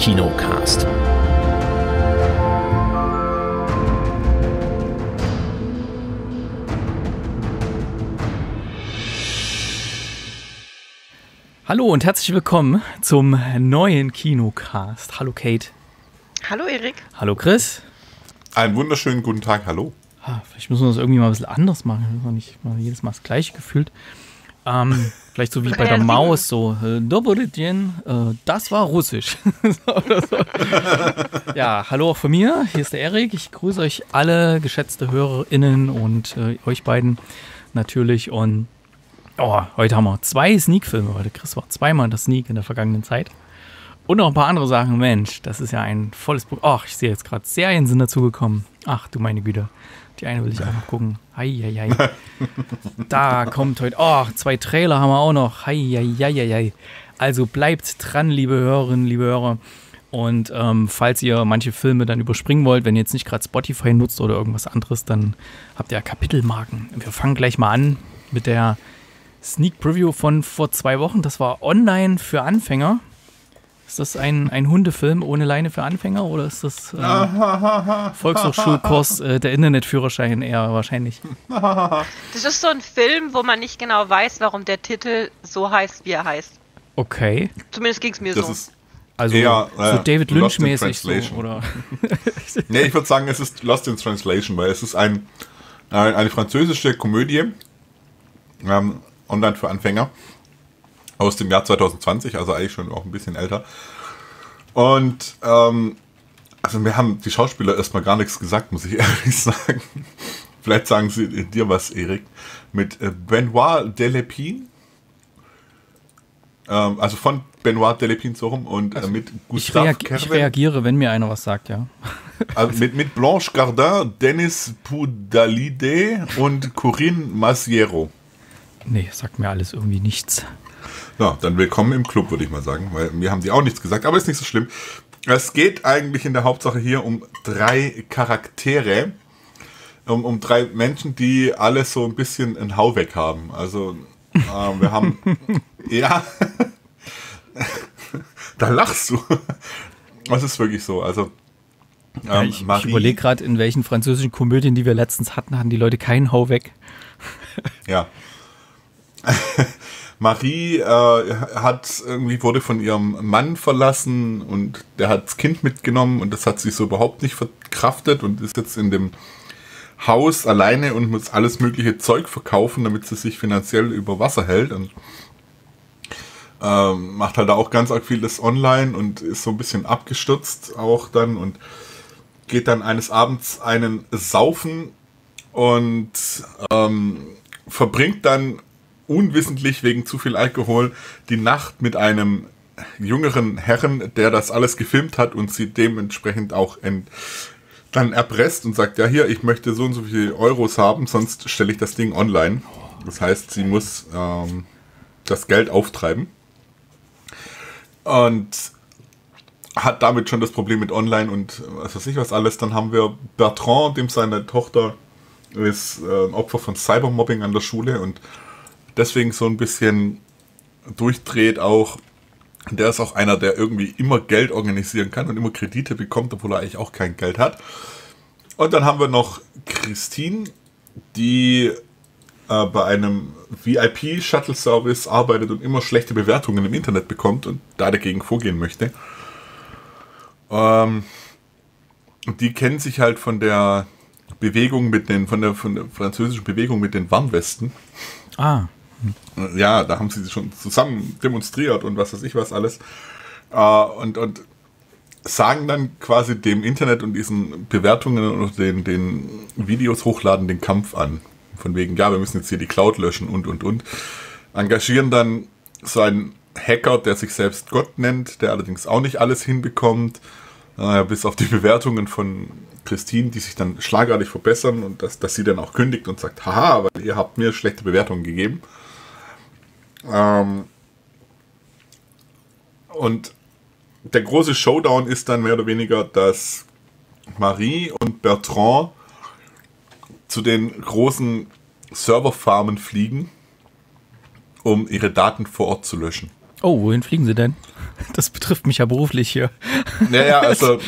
Kinocast. Hallo und herzlich willkommen zum neuen Kinocast. Hallo Kate. Hallo Erik. Hallo Chris. Einen wunderschönen guten Tag, hallo. Vielleicht müssen wir das irgendwie mal ein bisschen anders machen. Das ist noch nicht mal jedes Mal das Gleiche gefühlt. Vielleicht so wie bei der Maus, so Dobrodjen, das war Russisch. Oder so. Ja, hallo auch von mir, hier ist der Erik. Ich grüße euch alle, geschätzte HörerInnen und euch beiden natürlich. Und heute haben wir zwei Sneak-Filme. Heute Chris war zweimal der Sneak in der vergangenen Zeit. Und noch ein paar andere Sachen. Mensch, das ist ja ein volles Buch. Ach, ich sehe jetzt gerade, Serien sind dazugekommen. Ach du meine Güte. Die eine will ich auch noch gucken. Heieiei. Da kommt heute. Oh, zwei Trailer haben wir auch noch. Heieiei. Also bleibt dran, liebe Hörerinnen, liebe Hörer. Und falls ihr manche Filme dann überspringen wollt, wenn ihr jetzt nicht gerade Spotify nutzt oder irgendwas anderes, dann habt ihr ja Kapitelmarken. Wir fangen gleich mal an mit der Sneak Preview von vor 2 Wochen. Das war Online für Anfänger. Ist das ein Hundefilm ohne Leine für Anfänger oder ist das Volkshochschulkurs der Internetführerschein eher wahrscheinlich? Das ist so ein Film, wo man nicht genau weiß, warum der Titel so heißt, wie er heißt. Okay. Zumindest ging es mir das so. Ist also eher, so David Lynch-mäßig. So, oder? Nee, ich würde sagen, es ist Lost in Translation, weil es ist eine französische Komödie, Online für Anfänger. Aus dem Jahr 2020, also eigentlich schon auch ein bisschen älter. Und also mir haben die Schauspieler erstmal gar nichts gesagt, muss ich ehrlich sagen. Vielleicht sagen sie dir was, Erik. Mit Benoit Delépine. Also von Benoit Delépine so rum und also mit Gustav Kervin. Ich reagiere, wenn mir einer was sagt, ja. Also mit Blanche Gardin, Dennis Poudalide und Corinne Masiero. Nee, sagt mir alles irgendwie nichts. Ja, dann willkommen im Club, würde ich mal sagen, weil mir haben die auch nichts gesagt, aber ist nicht so schlimm. Es geht eigentlich in der Hauptsache hier um 3 Charaktere, um 3 Menschen, die alle so ein bisschen einen Hau weg haben. Also wir haben, ja, da lachst du. Das ist wirklich so, also. Ja, ich überlege gerade, in welchen französischen Komödien, die wir letztens hatten, hatten die Leute keinen Hau weg. Ja. Marie hat irgendwie, wurde von ihrem Mann verlassen und der hat das Kind mitgenommen und das hat sie so überhaupt nicht verkraftet und ist jetzt in dem Haus alleine und muss alles mögliche Zeug verkaufen, damit sie sich finanziell über Wasser hält und macht halt auch ganz arg vieles online und ist so ein bisschen abgestürzt auch dann und geht dann eines Abends einen Saufen und verbringt dann unwissentlich wegen zu viel Alkohol die Nacht mit einem jüngeren Herrn, der das alles gefilmt hat und sie dementsprechend auch dann erpresst und sagt, ja hier, ich möchte so und so viele Euros haben, sonst stelle ich das Ding online. Das heißt, sie muss das Geld auftreiben und hat damit schon das Problem mit online und was weiß ich was alles. Dann haben wir Bertrand, dem seine Tochter ist Opfer von Cybermobbing an der Schule und deswegen so ein bisschen durchdreht auch. Der ist auch einer, der irgendwie immer Geld organisieren kann und immer Kredite bekommt, obwohl er eigentlich auch kein Geld hat. Und dann haben wir noch Christine, die bei einem VIP-Shuttle-Service arbeitet und immer schlechte Bewertungen im Internet bekommt und da dagegen vorgehen möchte. Die kennen sich halt von der Bewegung von der französischen Bewegung mit den Warnwesten. Ah. Ja, da haben sie schon zusammen demonstriert und was weiß ich was alles. Und sagen dann quasi dem Internet und diesen Bewertungen und den Videos hochladen den Kampf an. Von wegen, ja, wir müssen jetzt hier die Cloud löschen und. Engagieren dann so einen Hacker, der sich selbst Gott nennt, der allerdings auch nicht alles hinbekommt. Bis auf die Bewertungen von Christine, die sich dann schlagartig verbessern und dass sie dann auch kündigt und sagt, haha, weil ihr habt mir schlechte Bewertungen gegeben. Und der große Showdown ist dann mehr oder weniger, dass Marie und Bertrand zu den großen Serverfarmen fliegen, um ihre Daten vor Ort zu löschen. Oh, wohin fliegen sie denn? Das betrifft mich ja beruflich hier. Naja, also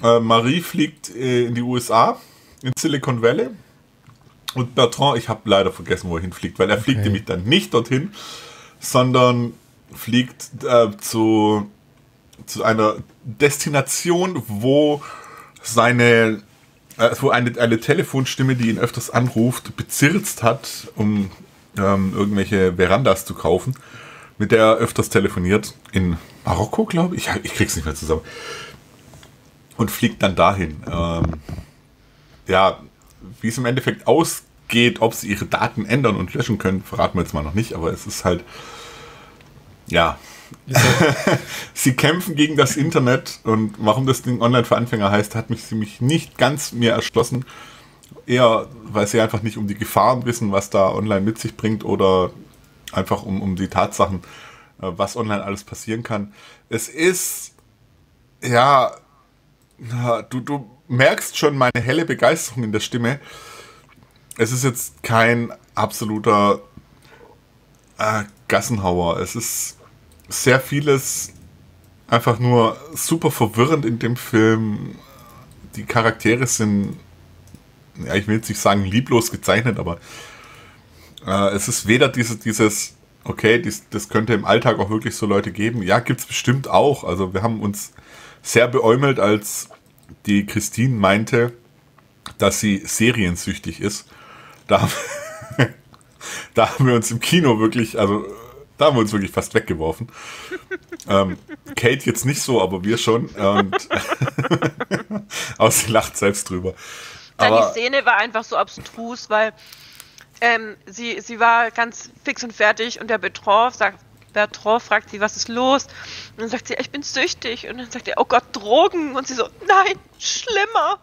Marie fliegt in die USA, in Silicon Valley. Und Bertrand, ich habe leider vergessen, wo er hinfliegt, weil er fliegt nämlich dann nicht dorthin, sondern fliegt zu einer Destination, wo seine wo eine Telefonstimme, die ihn öfters anruft, bezirzt hat, um irgendwelche Verandas zu kaufen, mit der er öfters telefoniert in Marokko, glaube ich. Ich krieg's nicht mehr zusammen. Und fliegt dann dahin. Ja, wie es im Endeffekt ausgeht, ob sie ihre Daten ändern und löschen können, verraten wir jetzt mal noch nicht, aber es ist halt, ja, sie kämpfen gegen das Internet, und warum das Ding Online für Anfänger heißt, hat mich ziemlich nicht ganz mir erschlossen. Eher, weil sie einfach nicht um die Gefahren wissen, was da online mit sich bringt, oder einfach um die Tatsachen, was online alles passieren kann. Es ist, ja, du merkst schon meine helle Begeisterung in der Stimme. Es ist jetzt kein absoluter Gassenhauer. Es ist sehr vieles einfach nur super verwirrend in dem Film. Die Charaktere sind, ja, ich will jetzt nicht sagen lieblos gezeichnet, aber es ist weder dieses okay, das könnte im Alltag auch wirklich so Leute geben. Ja, gibt es bestimmt auch. Also wir haben uns sehr beäumelt, als die Christine meinte, dass sie seriensüchtig ist. Da haben wir uns im Kino wirklich, also da haben wir uns wirklich fast weggeworfen. Kate jetzt nicht so, aber wir schon. Und aber sie lacht selbst drüber. Aber die Szene war einfach so abstrus, weil sie war ganz fix und fertig, und der Bertrand fragt sie, was ist los? Und dann sagt sie, ich bin süchtig. Und dann sagt er, oh Gott, Drogen. Und sie so, nein, schlimmer,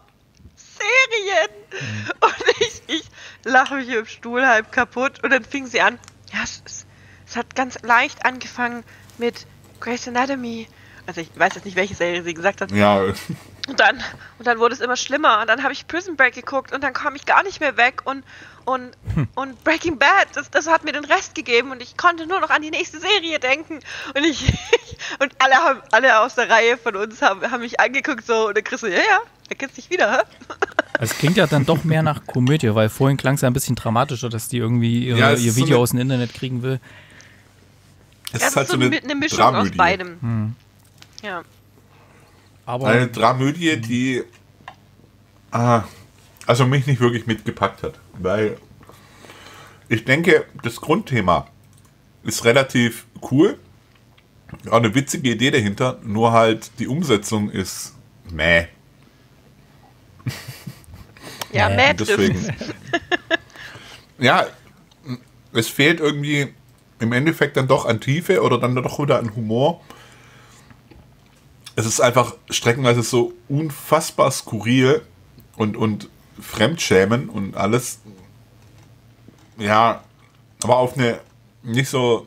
Serien. Und ich lache mich im Stuhl halb kaputt. Und dann fing sie an, ja, es hat ganz leicht angefangen mit Grey's Anatomy. Also ich weiß jetzt nicht, welche Serie sie gesagt hat. Ja. Und dann wurde es immer schlimmer. Und dann habe ich Prison Break geguckt. Und dann kam ich gar nicht mehr weg. Und Breaking Bad, das hat mir den Rest gegeben, und ich konnte nur noch an die nächste Serie denken. Und alle aus der Reihe von uns haben mich angeguckt so, und dann kriegst du, ja, erkennst dich wieder, hä? Es klingt ja dann doch mehr nach Komödie, weil vorhin klang es ja ein bisschen dramatischer, dass die irgendwie ihr Video aus dem Internet kriegen will. Es ist halt so eine Mischung aus beidem. Hm. Ja. Aber eine Dramödie, die also mich nicht wirklich mitgepackt hat, weil ich denke, das Grundthema ist relativ cool, auch eine witzige Idee dahinter, nur halt die Umsetzung ist meh. Ja, meh. Deswegen. Ja, es fehlt irgendwie im Endeffekt dann doch an Tiefe oder dann doch wieder an Humor. Es ist einfach streckenweise so unfassbar skurril und Fremdschämen und alles, ja, aber auf eine nicht so,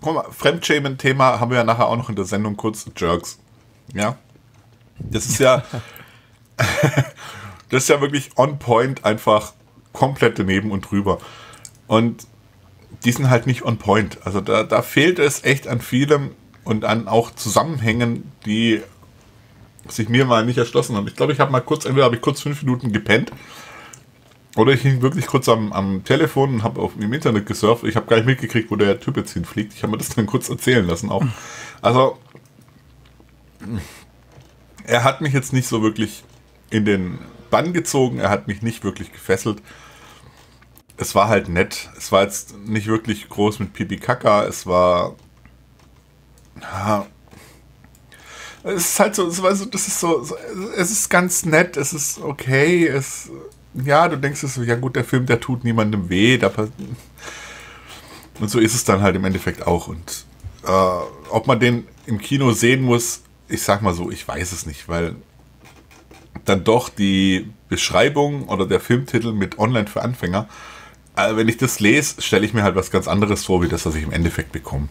guck mal, Fremdschämen-Thema haben wir ja nachher auch noch in der Sendung kurz, Jerks, ja, das ist ja, das ist ja wirklich on point, einfach komplett daneben und drüber, und die sind halt nicht on point, also da fehlt es echt an vielem und an auch Zusammenhängen, die sich mir mal nicht erschlossen haben. Ich glaube, ich habe mal kurz, entweder habe ich kurz 5 Minuten gepennt oder ich hing wirklich kurz am Telefon und habe im Internet gesurft. Ich habe gar nicht mitgekriegt, wo der Typ jetzt hinfliegt. Ich habe mir das dann kurz erzählen lassen auch. Also, er hat mich jetzt nicht so wirklich in den Bann gezogen. Er hat mich nicht wirklich gefesselt. Es war halt nett. Es war jetzt nicht wirklich groß mit Pipi Kaka. Es war... Ja, es ist halt so, das ist so, es ist ganz nett, es ist okay, es, ja, du denkst so, ja gut, der Film, der tut niemandem weh, und so ist es dann halt im Endeffekt auch, und ob man den im Kino sehen muss, ich sag mal so, ich weiß es nicht, weil dann doch die Beschreibung oder der Filmtitel mit Online für Anfänger, wenn ich das lese, stelle ich mir halt was ganz anderes vor, wie das, was ich im Endeffekt bekomme.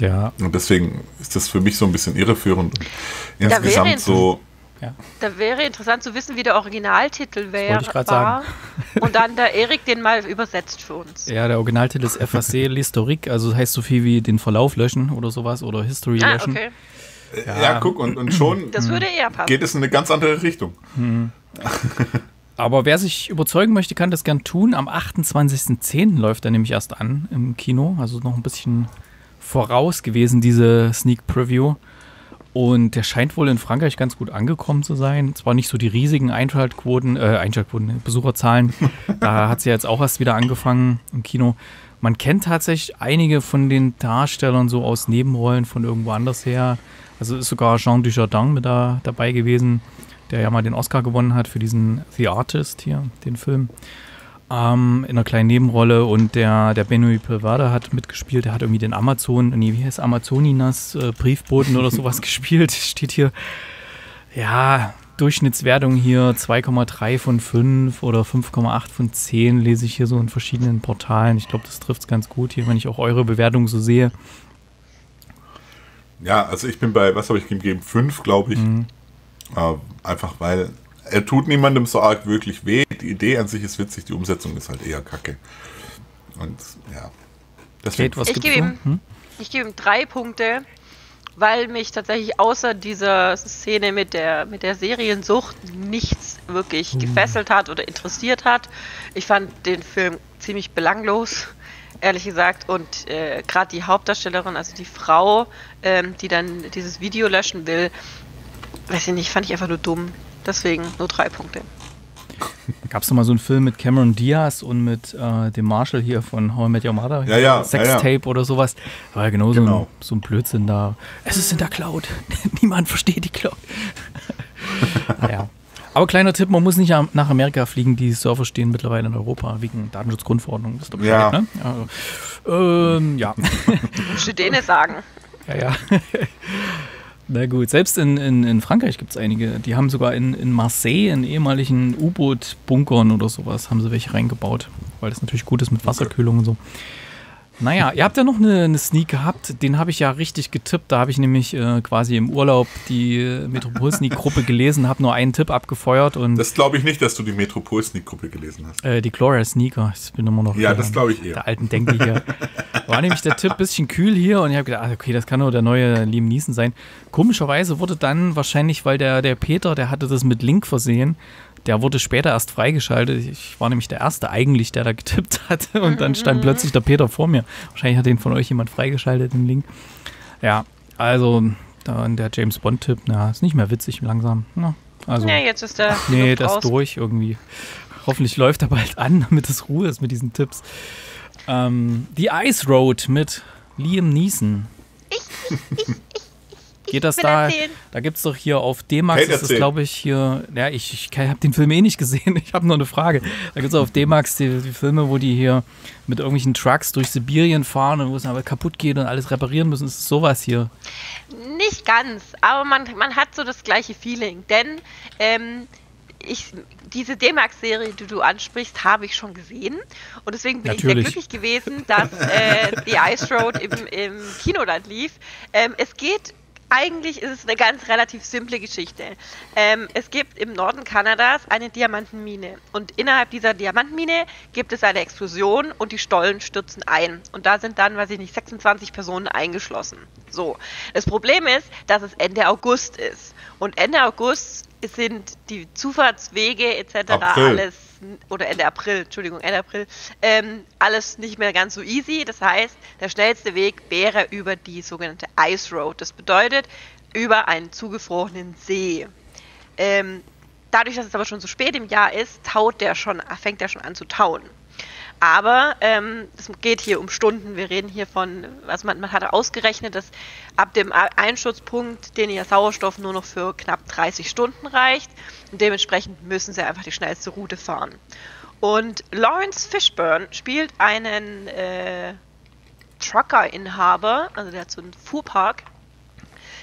Ja. Und deswegen ist das für mich so ein bisschen irreführend. Insgesamt so Ja. Da wäre interessant zu wissen, wie der Originaltitel wäre. Und dann der Erik den mal übersetzt für uns. Ja, der Originaltitel ist FAC L'Historique, also heißt so viel wie den Verlauf löschen oder sowas oder History löschen. Okay. Ja, ja, guck, und schon das würde eher passen. Geht es in eine ganz andere Richtung. Mhm. Aber wer sich überzeugen möchte, kann das gern tun. Am 28.10. läuft er nämlich erst an im Kino. Also noch ein bisschen voraus gewesen, diese Sneak Preview. Und der scheint wohl in Frankreich ganz gut angekommen zu sein. Zwar nicht so die riesigen Einschaltquoten, Besucherzahlen. Da hat sie jetzt auch erst wieder angefangen im Kino. Man kennt tatsächlich einige von den Darstellern so aus Nebenrollen von irgendwo anders her. Also ist sogar Jean Dujardin mit dabei gewesen, der ja mal den Oscar gewonnen hat für diesen The Artist hier, den Film. In einer kleinen Nebenrolle, und der Benoit Delépine hat mitgespielt, der hat irgendwie den Amazoninas Briefboten oder sowas gespielt, steht hier. Ja, Durchschnittswertung hier 2,3 von 5 oder 5,8 von 10 lese ich hier so in verschiedenen Portalen. Ich glaube, das trifft es ganz gut hier, wenn ich auch eure Bewertung so sehe. Ja, also ich bin bei, was habe ich gegeben? 5, glaube ich. Mhm. Einfach weil er tut niemandem so arg wirklich weh. Die Idee an sich ist witzig, die Umsetzung ist halt eher kacke. Und ja, deswegen. Kate, was gibt's? Ich gebe ihm 3 Punkte, weil mich tatsächlich außer dieser Szene mit der Seriensucht nichts wirklich gefesselt hat oder interessiert hat. Ich fand den Film ziemlich belanglos, ehrlich gesagt. Und gerade die Hauptdarstellerin, also die Frau, die dann dieses Video löschen will, weiß ich nicht, fand ich einfach nur dumm. Deswegen nur 3 Punkte. Da gab es nochmal so einen Film mit Cameron Diaz und mit dem Marshall hier von How I Met Your Mother. Ja, ja, Sextape oder sowas. War ja genau. So ein Blödsinn da. Es ist in der Cloud. Niemand versteht die Cloud. Naja. Aber kleiner Tipp, man muss nicht nach Amerika fliegen. Die Server stehen mittlerweile in Europa wegen Datenschutzgrundverordnung. Das ist doch ja. Nicht, ne? Also, ja. Musst du denen sagen. Ja, ja. Na gut, selbst in Frankreich gibt es einige. Die haben sogar in Marseille, in ehemaligen U-Boot-Bunkern oder sowas, haben sie welche reingebaut. Weil das natürlich gut ist mit Wasserkühlung und so. Naja, ihr habt ja noch eine Sneak gehabt. Den habe ich ja richtig getippt. Da habe ich nämlich quasi im Urlaub die Metropol-Sneak-Gruppe gelesen, habe nur einen Tipp abgefeuert. Und das glaube ich nicht, dass du die Metropol-Sneak-Gruppe gelesen hast. Die Gloria-Sneaker. Ich bin immer noch ja, das glaube ich eher. Der alten Denke hier. War nämlich der Tipp, bisschen kühl hier, und ich habe gedacht, okay, das kann nur der neue Liam Neeson sein. Komischerweise wurde dann wahrscheinlich, weil der Peter, der hatte das mit Link versehen, der wurde später erst freigeschaltet. Ich war nämlich der Erste eigentlich, der da getippt hatte, und dann stand plötzlich der Peter vor mir. Wahrscheinlich hat den von euch jemand freigeschaltet, den Link. Ja, also dann der James-Bond-Tipp, na, ist nicht mehr witzig langsam. Na, also, nee, jetzt ist der nee, das ist durch irgendwie. Hoffentlich läuft er bald an, damit es Ruhe ist mit diesen Tipps. The Ice Road mit Liam Neeson. Geht das da? Da gibt es doch hier auf D-Max, hey, das ist glaube ich hier, ja, ich habe den Film eh nicht gesehen, ich habe nur eine Frage. Da gibt es auf D-Max die Filme, wo die hier mit irgendwelchen Trucks durch Sibirien fahren und wo es aber kaputt geht und alles reparieren müssen. Ist sowas hier? Nicht ganz, aber man hat so das gleiche Feeling, denn diese D-Max-Serie, die du ansprichst, habe ich schon gesehen. Und deswegen bin ich sehr glücklich gewesen, dass The Ice Road im Kinoland lief. Eigentlich ist es eine ganz relativ simple Geschichte. Es gibt im Norden Kanadas eine Diamantenmine. Und innerhalb dieser Diamantenmine gibt es eine Explosion und die Stollen stürzen ein. Und da sind dann, weiß ich nicht, 26 Personen eingeschlossen. So. Das Problem ist, dass es Ende August ist. Und Ende August sind die Zufahrtswege etc. Ende April, alles nicht mehr ganz so easy. Das heißt, der schnellste Weg wäre über die sogenannte Ice Road. Das bedeutet, über einen zugefrorenen See. Dadurch, dass es aber schon so spät im Jahr ist, fängt der schon an zu tauen. Aber es geht hier um Stunden. Wir reden hier von, also man hat ausgerechnet, dass ab dem Einschutzpunkt den ihr Sauerstoff nur noch für knapp 30 Stunden reicht. Und dementsprechend müssen sie einfach die schnellste Route fahren. Und Lawrence Fishburne spielt einen Trucker-Inhaber, also der hat so einen Fuhrpark,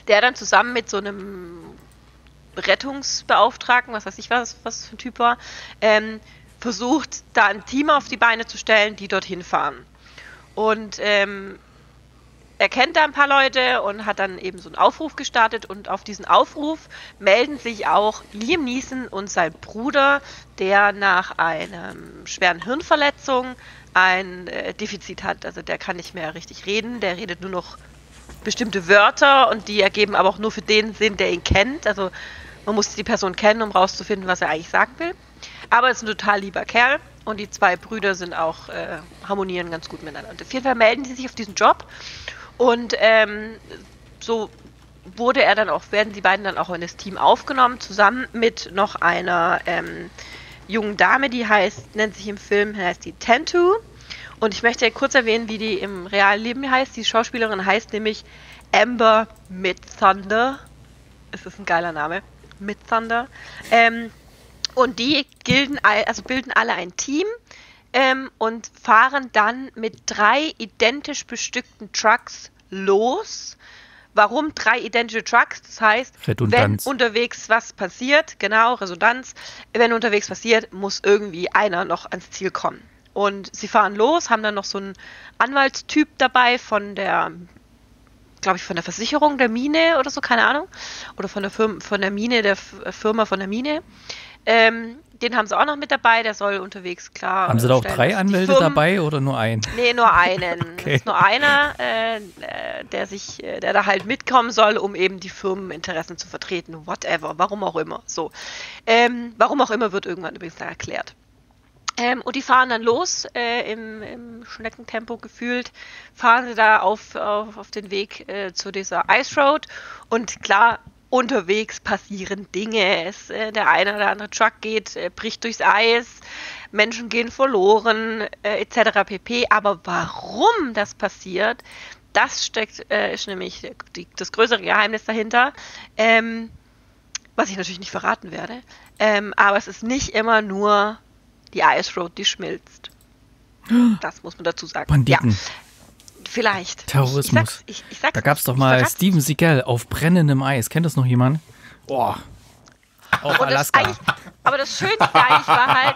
der dann zusammen mit so einem Rettungsbeauftragten, was weiß ich was für ein Typ war, versucht, da ein Team auf die Beine zu stellen, die dorthin fahren. Und er kennt da ein paar Leute und hat dann eben so einen Aufruf gestartet, und auf diesen Aufruf melden sich auch Liam Neeson und sein Bruder, der nach einer schweren Hirnverletzung ein Defizit hat. Also der kann nicht mehr richtig reden, der redet nur noch bestimmte Wörter, und die ergeben aber auch nur für den Sinn, der ihn kennt. Also man muss die Person kennen, um rauszufinden, was er eigentlich sagen will. Aber ist ein total lieber Kerl, und die zwei Brüder sind auch, harmonieren ganz gut miteinander. Und auf jeden Fall melden sie sich auf diesen Job. Und so werden die beiden dann auch in das Team aufgenommen, zusammen mit noch einer jungen Dame, die nennt sich im Film die Tentu. Und ich möchte kurz erwähnen, wie die im realen Leben heißt. Die Schauspielerin heißt nämlich Amber Midthunder. Es ist ein geiler Name, Midthunder. Und die bilden alle ein Team. Und fahren dann mit 3 identisch bestückten Trucks los. Warum 3 identische Trucks? Das heißt, Redundanz. Wenn unterwegs was passiert, genau, Resonanz, wenn unterwegs passiert, muss irgendwie einer noch ans Ziel kommen. Und sie fahren los, haben dann noch so einen Anwaltstyp dabei von der Versicherung der Mine oder so, keine Ahnung. Oder von der Firma der Mine. Den haben sie auch noch mit dabei, der soll unterwegs, klar. Haben sie da auch 3 Anwälte dabei oder nur einen? Nee, nur einen. Okay. Das ist nur einer, der da halt mitkommen soll, um eben die Firmeninteressen zu vertreten. Whatever, warum auch immer. So. Warum auch immer wird irgendwann übrigens da erklärt. Und die fahren dann los, im Schneckentempo gefühlt, fahren sie da auf den Weg zu dieser Ice Road, und klar, unterwegs passieren Dinge. Der eine oder andere Truck bricht durchs Eis, Menschen gehen verloren, etc. pp. Aber warum das passiert, das ist nämlich das größere Geheimnis dahinter, was ich natürlich nicht verraten werde. Aber es ist nicht immer nur die Ice Road, die schmilzt. Das muss man dazu sagen. Banditen. Ja. Vielleicht. Terrorismus. Ich sag's da gab es doch mal Steven Seagal auf brennendem Eis. Kennt das noch jemand? Boah. Auf Alaska. Aber das Schöne eigentlich war halt,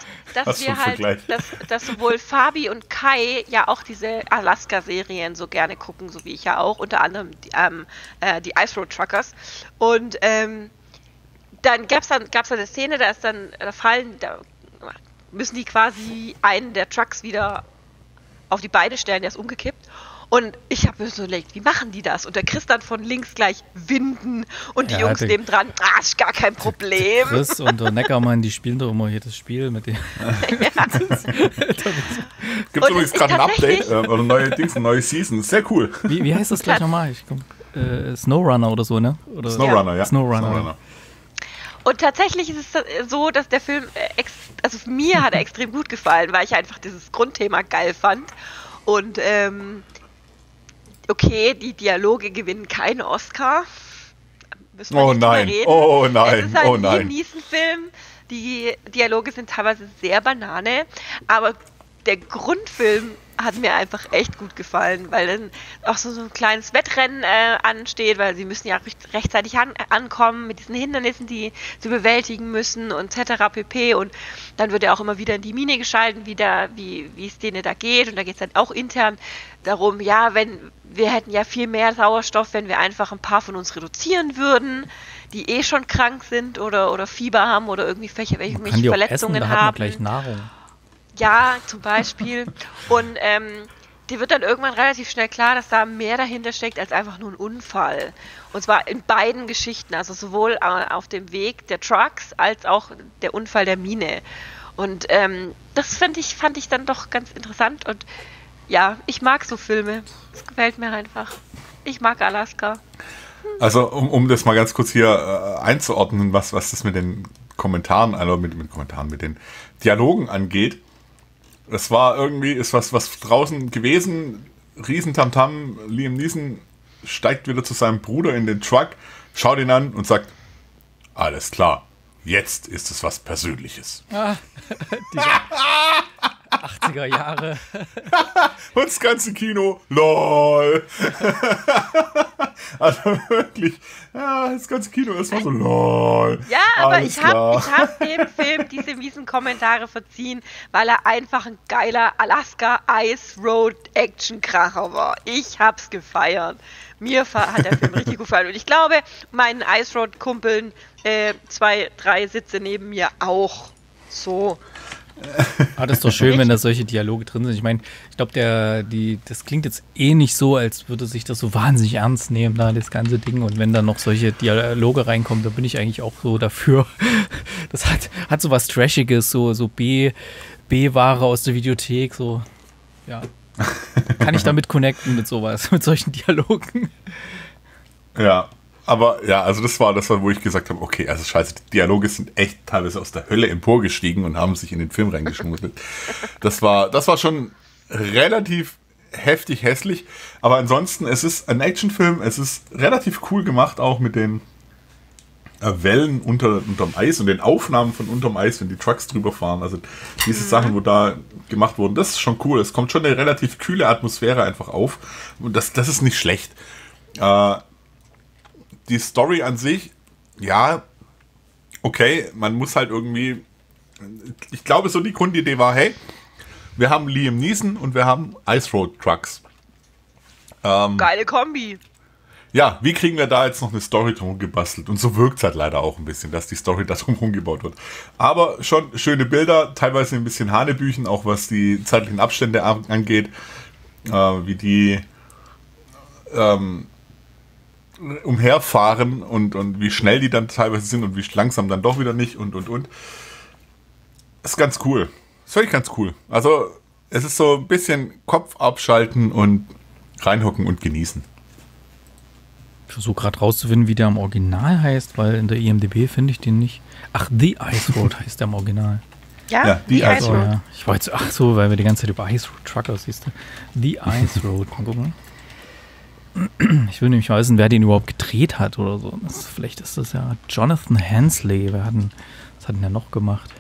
dass sowohl Fabi und Kai ja auch diese Alaska-Serien so gerne gucken, so wie ich ja auch, unter anderem die Ice Road Truckers. Und dann gab's eine Szene, da müssen die quasi einen der Trucks wieder auf die Beine stellen, der ist umgekippt. Und ich habe mir so überlegt, wie machen die das? Und der Chris dann von links gleich winden, und die Jungs nebendran, ist gar kein Problem. Der Chris und der Neckermann, die spielen doch immer hier das Spiel mit dem. Ja. Gibt übrigens gerade ein Update oder neue Season, sehr cool. Wie heißt das gleich nochmal? Snowrunner oder so, ne? Oder Snowrunner, ja. Snowrunner. Und tatsächlich ist es so, dass der Film, mir hat er extrem gut gefallen, weil ich einfach dieses Grundthema geil fand. Und die Dialoge gewinnen keinen Oscar. Oh nein, es ist halt ein Genießen-Film. Die Dialoge sind teilweise sehr Banane, aber der Grundfilm hat mir einfach echt gut gefallen, weil dann auch so ein kleines Wettrennen ansteht, weil sie müssen ja rechtzeitig ankommen mit diesen Hindernissen, die sie bewältigen müssen und etc. pp. Und dann wird ja auch immer wieder in die Mine geschalten, wie es denen da geht. Und da geht es dann auch intern darum, wir hätten ja viel mehr Sauerstoff, wenn wir einfach ein paar von uns reduzieren würden, die schon krank sind oder Fieber haben oder irgendwie irgendwelche Verletzungen haben. Da hat man gleich Nahrung. Ja, zum Beispiel. Und dir wird dann irgendwann relativ schnell klar, dass da mehr dahinter steckt als einfach nur ein Unfall. Und zwar in beiden Geschichten, also sowohl auf dem Weg der Trucks als auch der Unfall der Mine. Und das fand ich dann doch ganz interessant. Und ja, ich mag so Filme. Das gefällt mir einfach. Ich mag Alaska. Also um das mal ganz kurz hier einzuordnen, was das mit den Kommentaren, mit den Dialogen angeht. Es war irgendwie, ist was draußen gewesen, Riesentamtam, Liam Neeson steigt wieder zu seinem Bruder in den Truck, schaut ihn an und sagt, alles klar, jetzt ist es was Persönliches. Diese 80er Jahre. Und das ganze Kino, lol. Also wirklich, ja, das ganze Kino ist mal so, lol. Ja, aber ich hab dem Film diese miesen Kommentare verziehen, weil er einfach ein geiler Alaska Ice Road Action-Kracher war. Ich hab's gefeiert. Mir hat der Film richtig gefallen. Und ich glaube, meinen Ice Road-Kumpeln 2, 3 Sitze neben mir auch so. Ah, das ist doch schön, wenn da solche Dialoge drin sind. Ich meine, ich glaube, das klingt jetzt eh nicht so, als würde sich das so wahnsinnig ernst nehmen, da das ganze Ding. Und wenn da noch solche Dialoge reinkommen, dann bin ich eigentlich auch so dafür. Das hat so was Trashiges, so B-Ware aus der Videothek, so, ja. Kann ich damit connecten mit sowas, mit solchen Dialogen? Ja. Aber ja, also das war, wo ich gesagt habe, okay, also scheiße, die Dialoge sind echt teilweise aus der Hölle emporgestiegen und haben sich in den Film reingeschmuggelt. Das war schon relativ heftig hässlich, aber ansonsten, es ist ein Actionfilm, es ist relativ cool gemacht, auch mit den Wellen unterm Eis und den Aufnahmen von unterm Eis, wenn die Trucks drüber fahren. Also diese Sachen, wo da gemacht wurden, das ist schon cool. Es kommt schon eine relativ kühle Atmosphäre einfach auf und das ist nicht schlecht. Die Story an sich, ja, okay, man muss halt irgendwie, ich glaube, so die Grundidee war, hey, wir haben Liam Neeson und wir haben Ice Road Trucks. Geile Kombi. Ja, wie kriegen wir da jetzt noch eine Story drum gebastelt? Und so wirkt es halt leider auch ein bisschen, dass die Story da drum rumgebaut wird. Aber schon schöne Bilder, teilweise ein bisschen Hanebüchen, auch was die zeitlichen Abstände angeht, wie die umherfahren und wie schnell die dann teilweise sind und wie langsam dann doch wieder nicht und. Das ist ganz cool. Das finde ich ganz cool. Also es ist so ein bisschen Kopf abschalten und reinhocken und genießen. Ich versuche gerade rauszufinden, wie der im Original heißt, weil in der IMDb finde ich den nicht. Ach, The Ice Road heißt der im Original. Ja, The Ice Road. Ja. Ich war jetzt, ach so, weil wir die ganze Zeit über Ice Road Trucker siehst du. The Ice Road. Mal gucken. Ich will nämlich wissen, wer den überhaupt gedreht hat oder so. Vielleicht ist das ja Jonathan Hensley. Was hat denn der noch gemacht?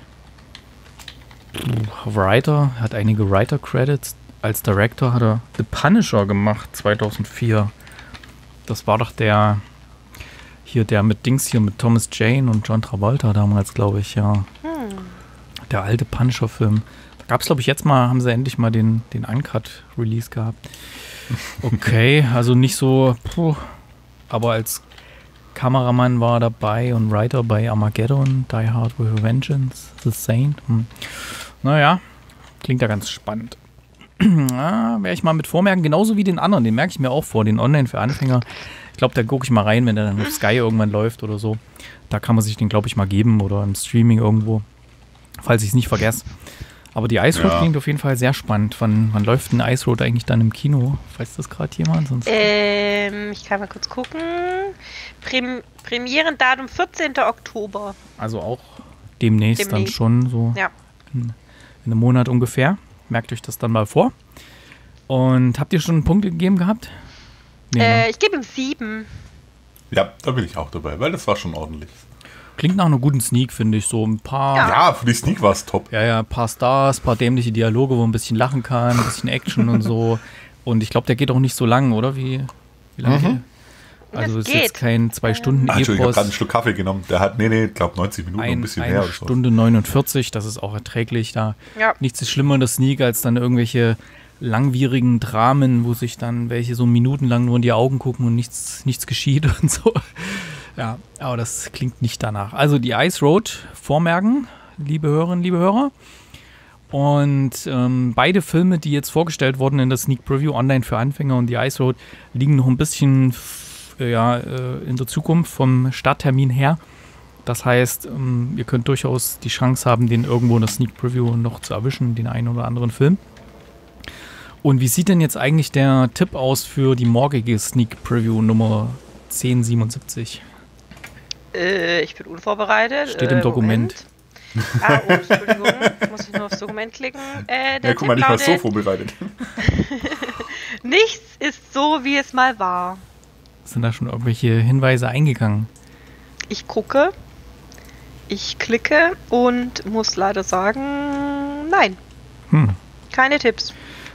Writer, hat einige Writer-Credits. Als Director hat er The Punisher gemacht, 2004. Das war doch der mit Dings hier, mit Thomas Jane und John Travolta damals, glaube ich, ja. Der alte Punisher-Film. Da gab es, glaube ich, jetzt mal, haben sie endlich mal den Uncut-Release gehabt. Okay, also nicht so, puh, aber als Kameramann war er dabei und Writer bei Armageddon, Die Hard with Vengeance, The Saint. Naja, klingt ja ganz spannend. Ja, werde ich mal mit vormerken, genauso wie den anderen, den merke ich mir auch vor, den Online für Anfänger. Ich glaube, da gucke ich mal rein, wenn der dann auf Sky irgendwann läuft oder so. Da kann man sich den, glaube ich, mal geben oder im Streaming irgendwo, falls ich es nicht vergesse. Aber die Ice Road klingt auf jeden Fall sehr spannend. Wann läuft denn Ice Road eigentlich dann im Kino? Weiß das gerade jemand? Sonst ich kann mal kurz gucken. Premierendatum 14. Oktober. Also auch demnächst. Dann schon so in einem Monat ungefähr. Merkt euch das dann mal vor. Und habt ihr schon Punkte gegeben gehabt? Nee, ich gebe ihm 7. Ja, da bin ich auch dabei, weil das war schon ordentlich. Klingt nach einem guten Sneak, finde ich. So ein paar. Ja, für die Sneak war es top. Ja, ein paar Stars, ein paar dämliche Dialoge, wo man ein bisschen lachen kann, ein bisschen Action und so. Und ich glaube, der geht auch nicht so lang, oder? Wie lange? Also, es ist jetzt kein 2 Stunden. Ach, Entschuldigung, ich habe gerade einen Schluck Kaffee genommen. Der hat, ich glaube, 90 Minuten, ein bisschen mehr. 1 Stunde 49, das ist auch erträglich. Da nichts ist schlimmer in der Sneak als dann irgendwelche langwierigen Dramen, wo sich dann welche so minutenlang nur in die Augen gucken und nichts geschieht und so. Ja, aber das klingt nicht danach. Also die Ice Road vormerken, liebe Hörerinnen, liebe Hörer. Und beide Filme, die jetzt vorgestellt wurden in der Sneak Preview, Online für Anfänger und die Ice Road, liegen noch ein bisschen in der Zukunft vom Starttermin her. Das heißt, ihr könnt durchaus die Chance haben, den irgendwo in der Sneak Preview noch zu erwischen, den einen oder anderen Film. Und wie sieht denn jetzt eigentlich der Tipp aus für die morgige Sneak Preview Nummer 1077? Ich bin unvorbereitet. Steht im Dokument. Moment. Ah, oh, Entschuldigung. Jetzt muss ich nur aufs Dokument klicken. Ja, guck mal, ich war so vorbereitet. Nichts ist so, wie es mal war. Sind da schon irgendwelche Hinweise eingegangen? Ich gucke, ich klicke und muss leider sagen, nein. Keine Tipps.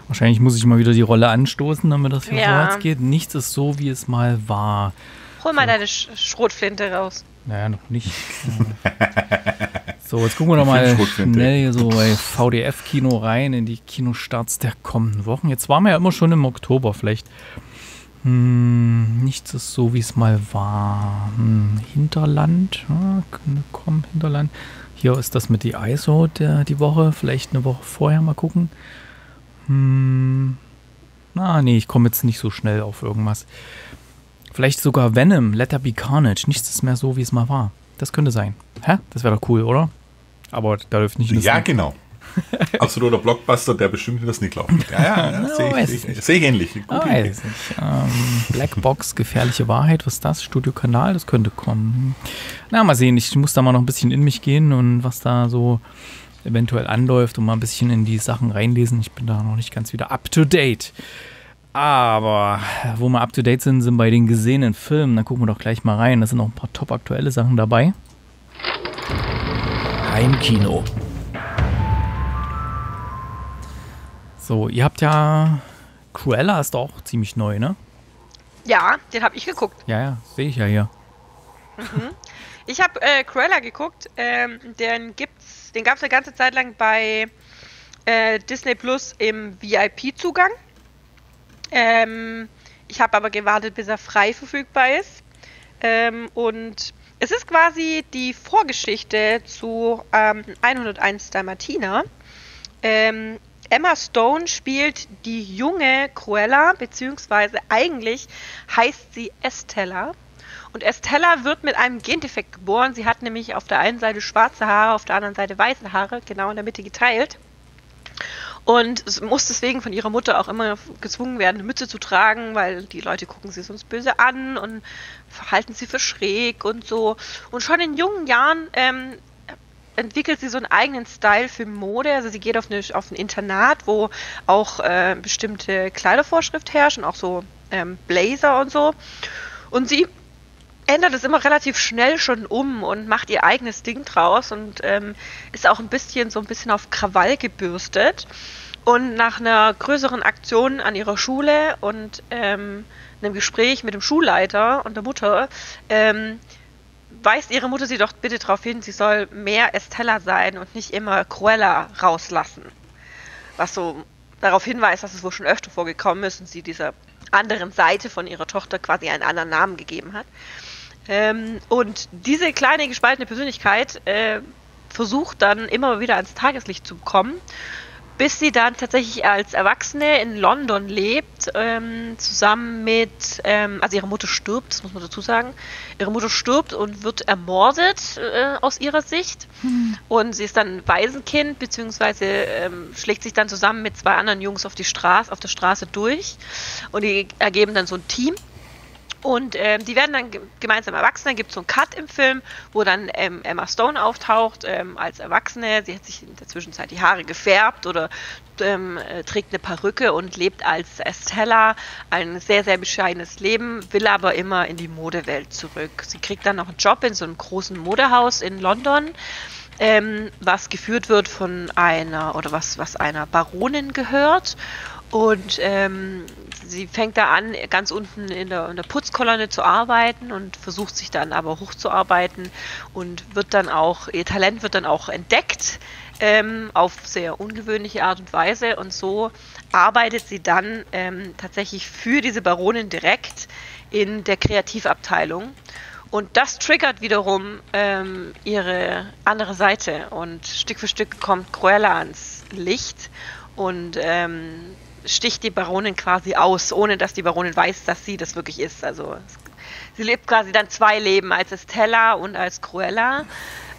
Wahrscheinlich muss ich mal wieder die Rolle anstoßen, damit das hier vorwärts geht. Nichts ist so, wie es mal war. Hol mal deine Schrotflinte raus. Naja, noch nicht. So, jetzt gucken wir doch mal schnell hier so bei VDF-Kino rein, in die Kinostarts der kommenden Wochen. Jetzt waren wir ja immer schon im Oktober, vielleicht. Nichts ist so, wie es mal war. Hinterland. Komm, Hinterland. Hier ist das mit The Ice Road die Woche. Vielleicht eine Woche vorher mal gucken. Nee, ich komme jetzt nicht so schnell auf irgendwas. Vielleicht sogar Venom, Let There Be Carnage. Nichts ist mehr so, wie es mal war. Das könnte sein. Hä? Das wäre doch cool, oder? Aber da dürfte nicht... Ja, genau. Absoluter Blockbuster, der bestimmt das nicht laufen. Ja, sehe ich ähnlich. Blackbox, gefährliche Wahrheit, was ist das? Studio Kanal, das könnte kommen. Na, mal sehen, ich muss da mal noch ein bisschen in mich gehen und was da so eventuell anläuft und mal ein bisschen in die Sachen reinlesen. Ich bin da noch nicht ganz wieder up to date. Aber wo wir up to date sind, sind bei den gesehenen Filmen. Da gucken wir doch gleich mal rein. Da sind noch ein paar top aktuelle Sachen dabei. Heimkino. So, ihr habt ja... Cruella ist doch auch ziemlich neu, ne? Ja, den habe ich geguckt. Ja, sehe ich ja hier. Mhm. Ich habe Cruella geguckt. Den gab es eine ganze Zeit lang bei Disney Plus im VIP-Zugang. Ich habe aber gewartet, bis er frei verfügbar ist. Und es ist quasi die Vorgeschichte zu 101 Dalmatiner. Emma Stone spielt die junge Cruella, beziehungsweise eigentlich heißt sie Estella. Und Estella wird mit einem Gendefekt geboren. Sie hat nämlich auf der einen Seite schwarze Haare, auf der anderen Seite weiße Haare, genau in der Mitte geteilt. Und muss deswegen von ihrer Mutter auch immer gezwungen werden, eine Mütze zu tragen, weil die Leute gucken sie sonst böse an und halten sie für schräg und so. Und schon in jungen Jahren entwickelt sie so einen eigenen Style für Mode. Also sie geht auf ein Internat, wo auch bestimmte Kleidervorschrift herrscht und auch so Blazer und so. Und sie ändert es immer relativ schnell schon um und macht ihr eigenes Ding draus und ist auch ein bisschen auf Krawall gebürstet. Und nach einer größeren Aktion an ihrer Schule und einem Gespräch mit dem Schulleiter und der Mutter weist ihre Mutter sie doch bitte darauf hin, sie soll mehr Estella sein und nicht immer Cruella rauslassen. Was so darauf hinweist, dass es wohl schon öfter vorgekommen ist und sie dieser anderen Seite von ihrer Tochter quasi einen anderen Namen gegeben hat. Und diese kleine gespaltene Persönlichkeit versucht dann immer wieder ans Tageslicht zu kommen, bis sie dann tatsächlich als Erwachsene in London lebt, zusammen mit, also ihre Mutter stirbt, das muss man dazu sagen, ihre Mutter stirbt und wird ermordet aus ihrer Sicht. Und sie ist dann ein Waisenkind, beziehungsweise schlägt sich dann zusammen mit zwei anderen Jungs auf der Straße durch und die ergeben dann so ein Team. Und die werden dann gemeinsam erwachsen. Dann gibt es so einen Cut im Film, wo dann Emma Stone auftaucht als Erwachsene. Sie hat sich in der Zwischenzeit die Haare gefärbt oder trägt eine Perücke und lebt als Estella ein sehr, sehr bescheidenes Leben, will aber immer in die Modewelt zurück. Sie kriegt dann noch einen Job in so einem großen Modehaus in London, was geführt wird von einer Baronin gehört. Und sie fängt da an, ganz unten in der Putzkolonne zu arbeiten und versucht sich dann aber hochzuarbeiten und ihr Talent wird dann auch entdeckt auf sehr ungewöhnliche Art und Weise. Und so arbeitet sie dann tatsächlich für diese Baronin direkt in der Kreativabteilung. Und das triggert wiederum ihre andere Seite. Und Stück für Stück kommt Cruella ans Licht und sticht die Baronin quasi aus, ohne dass die Baronin weiß, dass sie das wirklich ist. Also sie lebt quasi dann zwei Leben, als Estella und als Cruella,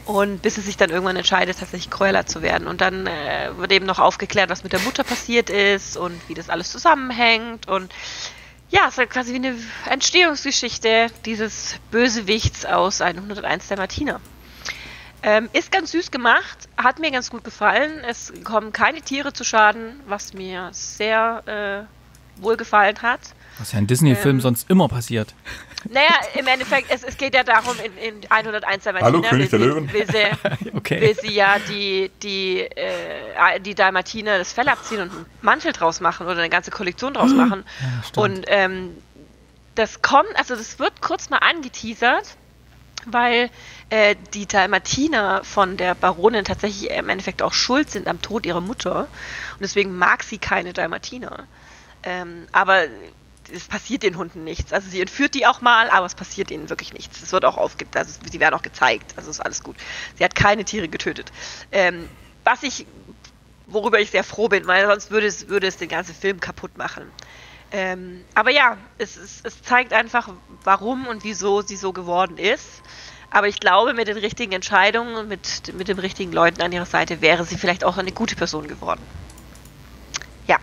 und bis sie sich dann irgendwann entscheidet, tatsächlich Cruella zu werden. Und dann wird eben noch aufgeklärt, was mit der Mutter passiert ist und wie das alles zusammenhängt. Und ja, es ist quasi wie eine Entstehungsgeschichte dieses Bösewichts aus 101 Dalmatiner. Ist ganz süß gemacht, hat mir ganz gut gefallen. Es kommen keine Tiere zu Schaden, was mir sehr wohlgefallen hat. Was ja in Disney-Filmen sonst immer passiert. Naja, im Endeffekt, es geht ja darum, in 101 Dalmatiner. Hallo, König der Löwen. Will sie ja die Dalmatiner das Fell abziehen und einen Mantel draus machen oder eine ganze Kollektion draus machen. Ja, und das kommt, also das wird kurz mal angeteasert, weil die Dalmatiner von der Baronin tatsächlich im Endeffekt auch schuld sind am Tod ihrer Mutter. Und deswegen mag sie keine Dalmatiner. Aber es passiert den Hunden nichts. Also sie entführt die auch mal, aber es passiert ihnen wirklich nichts. Es wird auch sie werden auch gezeigt. Also ist alles gut. Sie hat keine Tiere getötet. Worüber ich sehr froh bin, weil sonst würde es den ganzen Film kaputt machen. Aber ja, es zeigt einfach, warum und wieso sie so geworden ist. Aber ich glaube, mit den richtigen Entscheidungen und mit den richtigen Leuten an ihrer Seite wäre sie vielleicht auch eine gute Person geworden. Ja.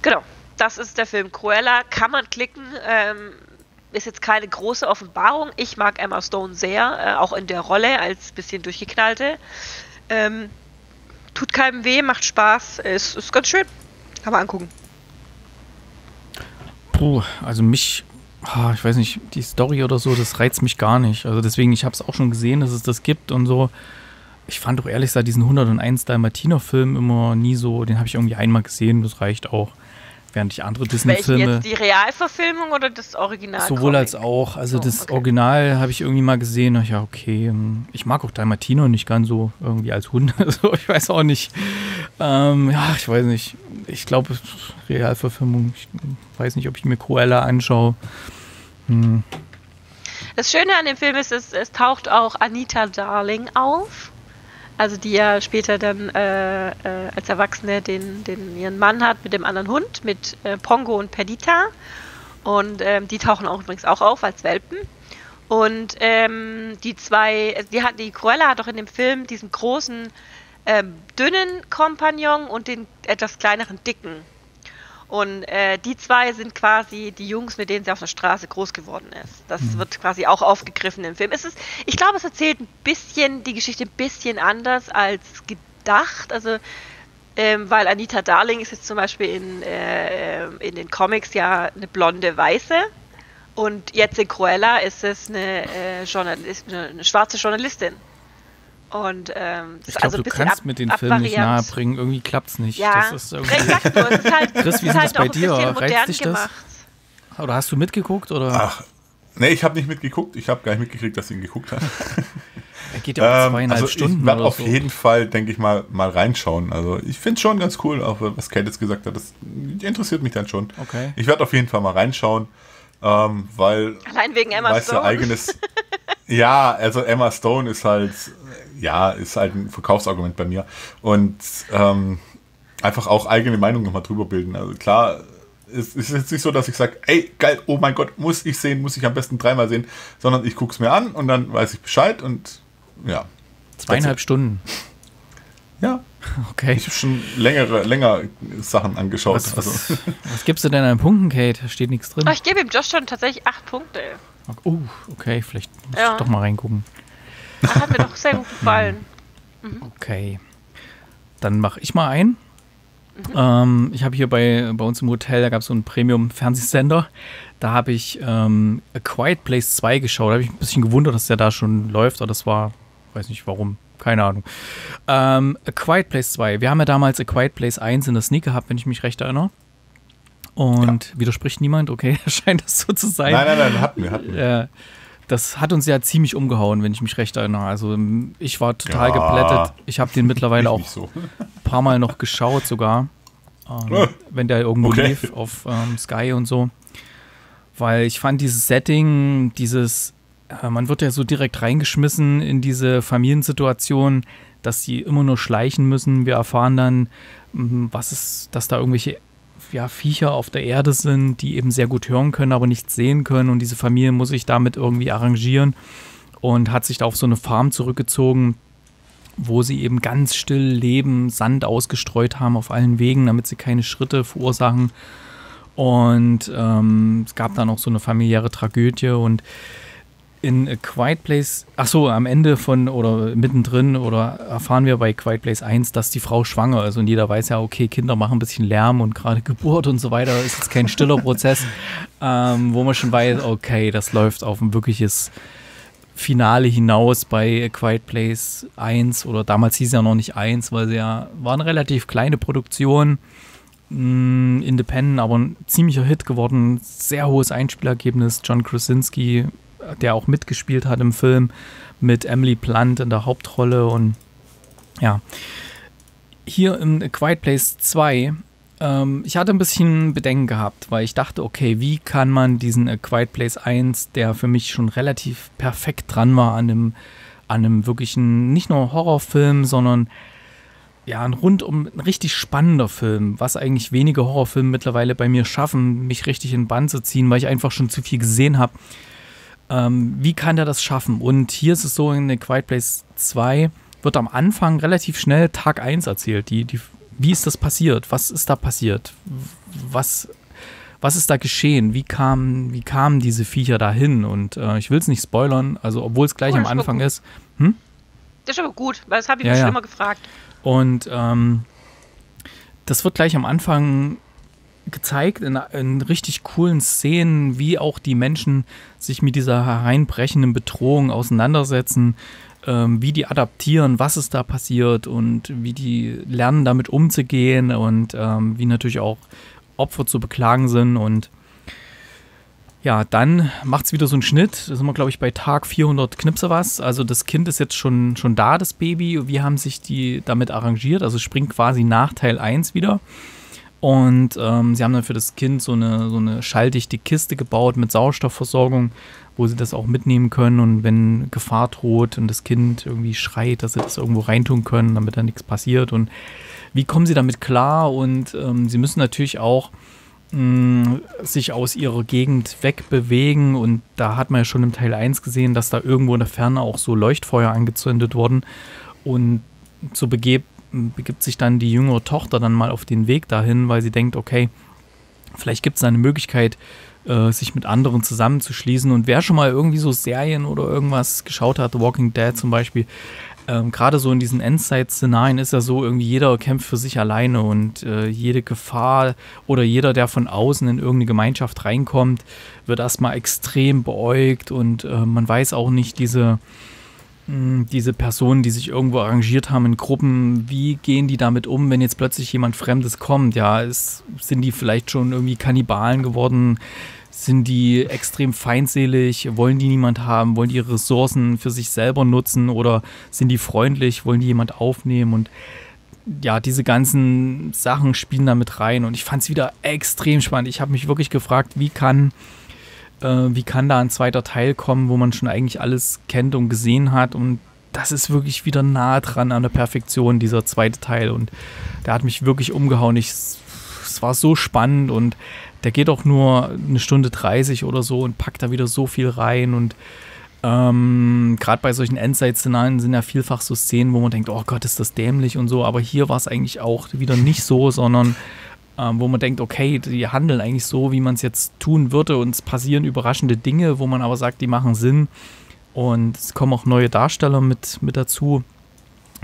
Genau. Das ist der Film Cruella, kann man klicken, ist jetzt keine große Offenbarung. Ich mag Emma Stone sehr, auch in der Rolle als bisschen durchgeknallte. Tut keinem weh, macht Spaß, ist ganz schön. Kann man angucken. Puh, also ich weiß nicht, die Story oder so, das reizt mich gar nicht. Also deswegen, ich habe es auch schon gesehen, dass es das gibt und so. Ich fand doch ehrlich gesagt diesen 101 Dalmatiner-Film immer nie so, den habe ich irgendwie einmal gesehen, das reicht auch. Während ich andere Disney-Filme... Welche jetzt, die Realverfilmung oder das Original? Sowohl als auch. Also das Original habe ich irgendwie mal gesehen. Dachte ich, ja, okay. Ich mag auch Dalmatiner nicht ganz so irgendwie als Hund. Also ich weiß auch nicht. Ich weiß nicht. Ich glaube, Realverfilmung. Ich weiß nicht, ob ich mir Cruella anschaue. Das Schöne an dem Film ist, es taucht auch Anita Darling auf. Also die ja später dann als Erwachsene ihren Mann hat mit dem anderen Hund, mit Pongo und Perdita. Und die tauchen auch übrigens auch auf als Welpen. Und die Cruella hat doch in dem Film diesen großen, dünnen Kompagnon und den etwas kleineren, dicken. Und die zwei sind quasi die Jungs, mit denen sie auf der Straße groß geworden ist. Das wird quasi auch aufgegriffen im Film. Ich glaube, es erzählt die Geschichte ein bisschen anders als gedacht. Also, weil Anita Darling ist jetzt zum Beispiel in den Comics ja eine blonde Weiße. Und jetzt in Cruella ist es eine schwarze Journalistin. Und ich glaube, also du kannst mit den Filmen nicht nahebringen. Irgendwie klappt es nicht. Ja, das ist irgendwie Chris, wie ist das bei dir? Reizt dich das? Oder hast du mitgeguckt? Oder? Ach, nee, ich habe nicht mitgeguckt. Ich habe gar nicht mitgekriegt, dass du ihn geguckt hast. Er geht ja um 2,5 Stunden. Ich werde auf jeden Fall, denke ich mal reinschauen. Also ich finde es schon ganz cool, auch was Kate jetzt gesagt hat. Das interessiert mich dann schon. Okay. Ich werde auf jeden Fall mal reinschauen, weil... Allein wegen Emma Stone. Ja, also Emma Stone ist halt... Ja, ist halt ein Verkaufsargument bei mir. Und einfach auch eigene Meinung nochmal drüber bilden. Also klar, es ist jetzt nicht so, dass ich sage, ey, geil, oh mein Gott, muss ich am besten dreimal sehen. Sondern ich gucke es mir an und dann weiß ich Bescheid und ja. 2,5 Stunden. Ja. Okay. Ich habe schon länger Sachen angeschaut. Was gibst du denn an Punkten, Kate? Da steht nichts drin. Oh, ich gebe ihm Josh schon tatsächlich 8 Punkte. Oh, okay, vielleicht muss ich doch mal reingucken. Das hat mir doch sehr gut gefallen. Mhm. Okay. Dann mache ich mal ein. Mhm. Ich habe hier bei uns im Hotel, da gab es so einen Premium-Fernsehsender. Da habe ich A Quiet Place 2 geschaut. Da habe ich ein bisschen gewundert, dass der da schon läuft. Aber das war, weiß nicht warum, keine Ahnung. A Quiet Place 2. Wir haben ja damals A Quiet Place 1 in der Sneak gehabt, wenn ich mich recht erinnere. Und widerspricht niemand? Okay, scheint das so zu sein. Nein, hatten wir. Das hat uns ja ziemlich umgehauen, wenn ich mich recht erinnere. Also ich war total geplättet. Ich habe den mittlerweile auch ein paar Mal noch geschaut sogar. Wenn der irgendwo lief auf Sky und so. Weil ich fand dieses Setting, man wird ja so direkt reingeschmissen in diese Familiensituation, dass sie immer nur schleichen müssen. Wir erfahren dann, dass da irgendwelche Viecher auf der Erde sind, die eben sehr gut hören können, aber nichts sehen können. Und diese Familie muss sich damit irgendwie arrangieren und hat sich da auf so eine Farm zurückgezogen, wo sie eben ganz still leben, Sand ausgestreut haben auf allen Wegen, damit sie keine Schritte verursachen. Und es gab dann auch so eine familiäre Tragödie. Und in A Quiet Place, am Ende von oder mittendrin oder erfahren wir bei Quiet Place 1, dass die Frau schwanger ist und jeder weiß ja, okay, Kinder machen ein bisschen Lärm und gerade Geburt und so weiter, ist jetzt kein stiller Prozess, wo man schon weiß, okay, das läuft auf ein wirkliches Finale hinaus bei A Quiet Place 1 oder damals hieß ja noch nicht 1, weil sie ja, war eine relativ kleine Produktion, independent, aber ein ziemlicher Hit geworden, sehr hohes Einspielergebnis, John Krasinski, der auch mitgespielt hat im Film, mit Emily Blunt in der Hauptrolle und ja. Hier in A Quiet Place 2, ich hatte ein bisschen Bedenken gehabt, weil ich dachte, okay, wie kann man diesen A Quiet Place 1, der für mich schon relativ perfekt dran war an einem wirklichen, nicht nur Horrorfilm, sondern ja, ein rundum ein richtig spannender Film, was eigentlich wenige Horrorfilme mittlerweile bei mir schaffen, mich richtig in Bann zu ziehen, weil ich einfach schon zu viel gesehen habe. Wie kann der das schaffen? Und hier ist es so, in The Quiet Place 2 wird am Anfang relativ schnell Tag 1 erzählt. Wie ist das passiert? Was ist da passiert? Was ist da geschehen? Wie kamen diese Viecher da hin? Und ich will es nicht spoilern, also obwohl es gleich am Anfang ist. Hm? Das ist aber gut, weil das habe ich mich schon immer gefragt. Und das wird gleich am Anfang gezeigt in richtig coolen Szenen, wie auch die Menschen sich mit dieser hereinbrechenden Bedrohung auseinandersetzen, wie die adaptieren, was ist da passiert und wie die lernen, damit umzugehen und wie natürlich auch Opfer zu beklagen sind. Und ja, dann macht es wieder so einen Schnitt. Da sind wir, glaube ich, bei Tag 400 Knipse was. Also das Kind ist jetzt schon da, das Baby. Wie haben sich die damit arrangiert? Also springt quasi nach Teil 1 wieder. Und sie haben dann für das Kind so eine schalldichte Kiste gebaut mit Sauerstoffversorgung, wo sie das auch mitnehmen können. Und wenn Gefahr droht und das Kind irgendwie schreit, dass sie das irgendwo reintun können, damit da nichts passiert. Und wie kommen sie damit klar? Und sie müssen natürlich auch sich aus ihrer Gegend wegbewegen. Und da hat man ja schon im Teil 1 gesehen, dass da irgendwo in der Ferne auch so Leuchtfeuer angezündet wurden. Und so begibt sich dann die jüngere Tochter dann mal auf den Weg dahin, weil sie denkt, okay, vielleicht gibt es eine Möglichkeit, sich mit anderen zusammenzuschließen. Und wer schon mal irgendwie so Serien oder irgendwas geschaut hat, The Walking Dead zum Beispiel, gerade so in diesen Endzeit-Szenarien ist ja so, irgendwie jeder kämpft für sich alleine und jede Gefahr oder jeder, der von außen in irgendeine Gemeinschaft reinkommt, wird erstmal extrem beäugt und man weiß auch nicht, diese Personen, die sich irgendwo arrangiert haben in Gruppen, wie gehen die damit um, wenn jetzt plötzlich jemand Fremdes kommt? Ja, sind die vielleicht schon irgendwie Kannibalen geworden? Sind die extrem feindselig? Wollen die niemand haben? Wollen die ihre Ressourcen für sich selber nutzen? Oder sind die freundlich? Wollen die jemand aufnehmen? Und ja, diese ganzen Sachen spielen da mit rein. Und ich fand es wieder extrem spannend. Ich habe mich wirklich gefragt, wie kann da ein zweiter Teil kommen, wo man schon eigentlich alles kennt und gesehen hat, und das ist wirklich wieder nah dran an der Perfektion, dieser zweite Teil, und der hat mich wirklich umgehauen. Es war so spannend und der geht auch nur 1 Stunde 30 oder so und packt da wieder so viel rein. Und gerade bei solchen Endzeit-Szenarien sind ja vielfach so Szenen, wo man denkt, oh Gott, ist das dämlich und so, aber hier war es eigentlich auch wieder nicht so, sondern wo man denkt, okay, die handeln eigentlich so, wie man es jetzt tun würde, und es passieren überraschende Dinge, wo man aber sagt, die machen Sinn, und es kommen auch neue Darsteller mit dazu.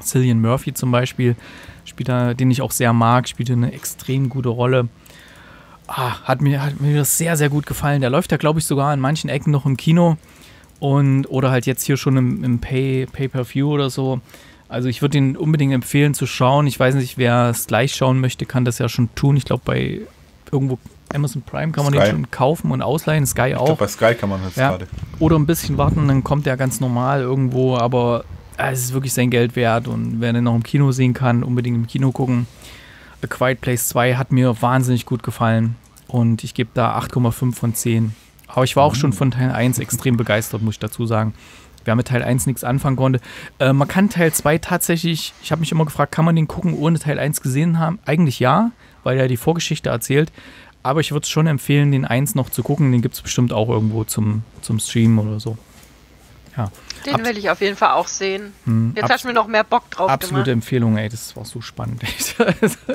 Cillian Murphy zum Beispiel, den ich auch sehr mag, spielt eine extrem gute Rolle. Hat mir das sehr, sehr gut gefallen. Der läuft ja, glaube ich, sogar in manchen Ecken noch im Kino oder halt jetzt hier schon im Pay-per-View oder so. Also ich würde ihn unbedingt empfehlen zu schauen. Ich weiß nicht, wer es gleich schauen möchte, kann das ja schon tun. Ich glaube, bei irgendwo Amazon Prime kann man den schon kaufen und ausleihen. Sky auch. Ich glaube, bei Sky kann man das gerade. Oder ein bisschen warten, dann kommt der ganz normal irgendwo. Aber es ist wirklich sein Geld wert. Und wer den noch im Kino sehen kann, unbedingt im Kino gucken. A Quiet Place 2 hat mir wahnsinnig gut gefallen. Und ich gebe da 8,5 von 10. Aber ich war auch schon von Teil 1 extrem begeistert, muss ich dazu sagen. Wer mit Teil 1 nichts anfangen konnte. Man kann Teil 2 tatsächlich, ich habe mich immer gefragt, kann man den gucken, ohne Teil 1 gesehen haben? Eigentlich ja, weil er die Vorgeschichte erzählt. Aber ich würde es schon empfehlen, den 1 noch zu gucken. Den gibt es bestimmt auch irgendwo zum Streamen oder so. Ja. Den will ich auf jeden Fall auch sehen. Jetzt hast du mir noch mehr Bock drauf gemacht. Absolute Empfehlung, ey, das war so spannend. Voll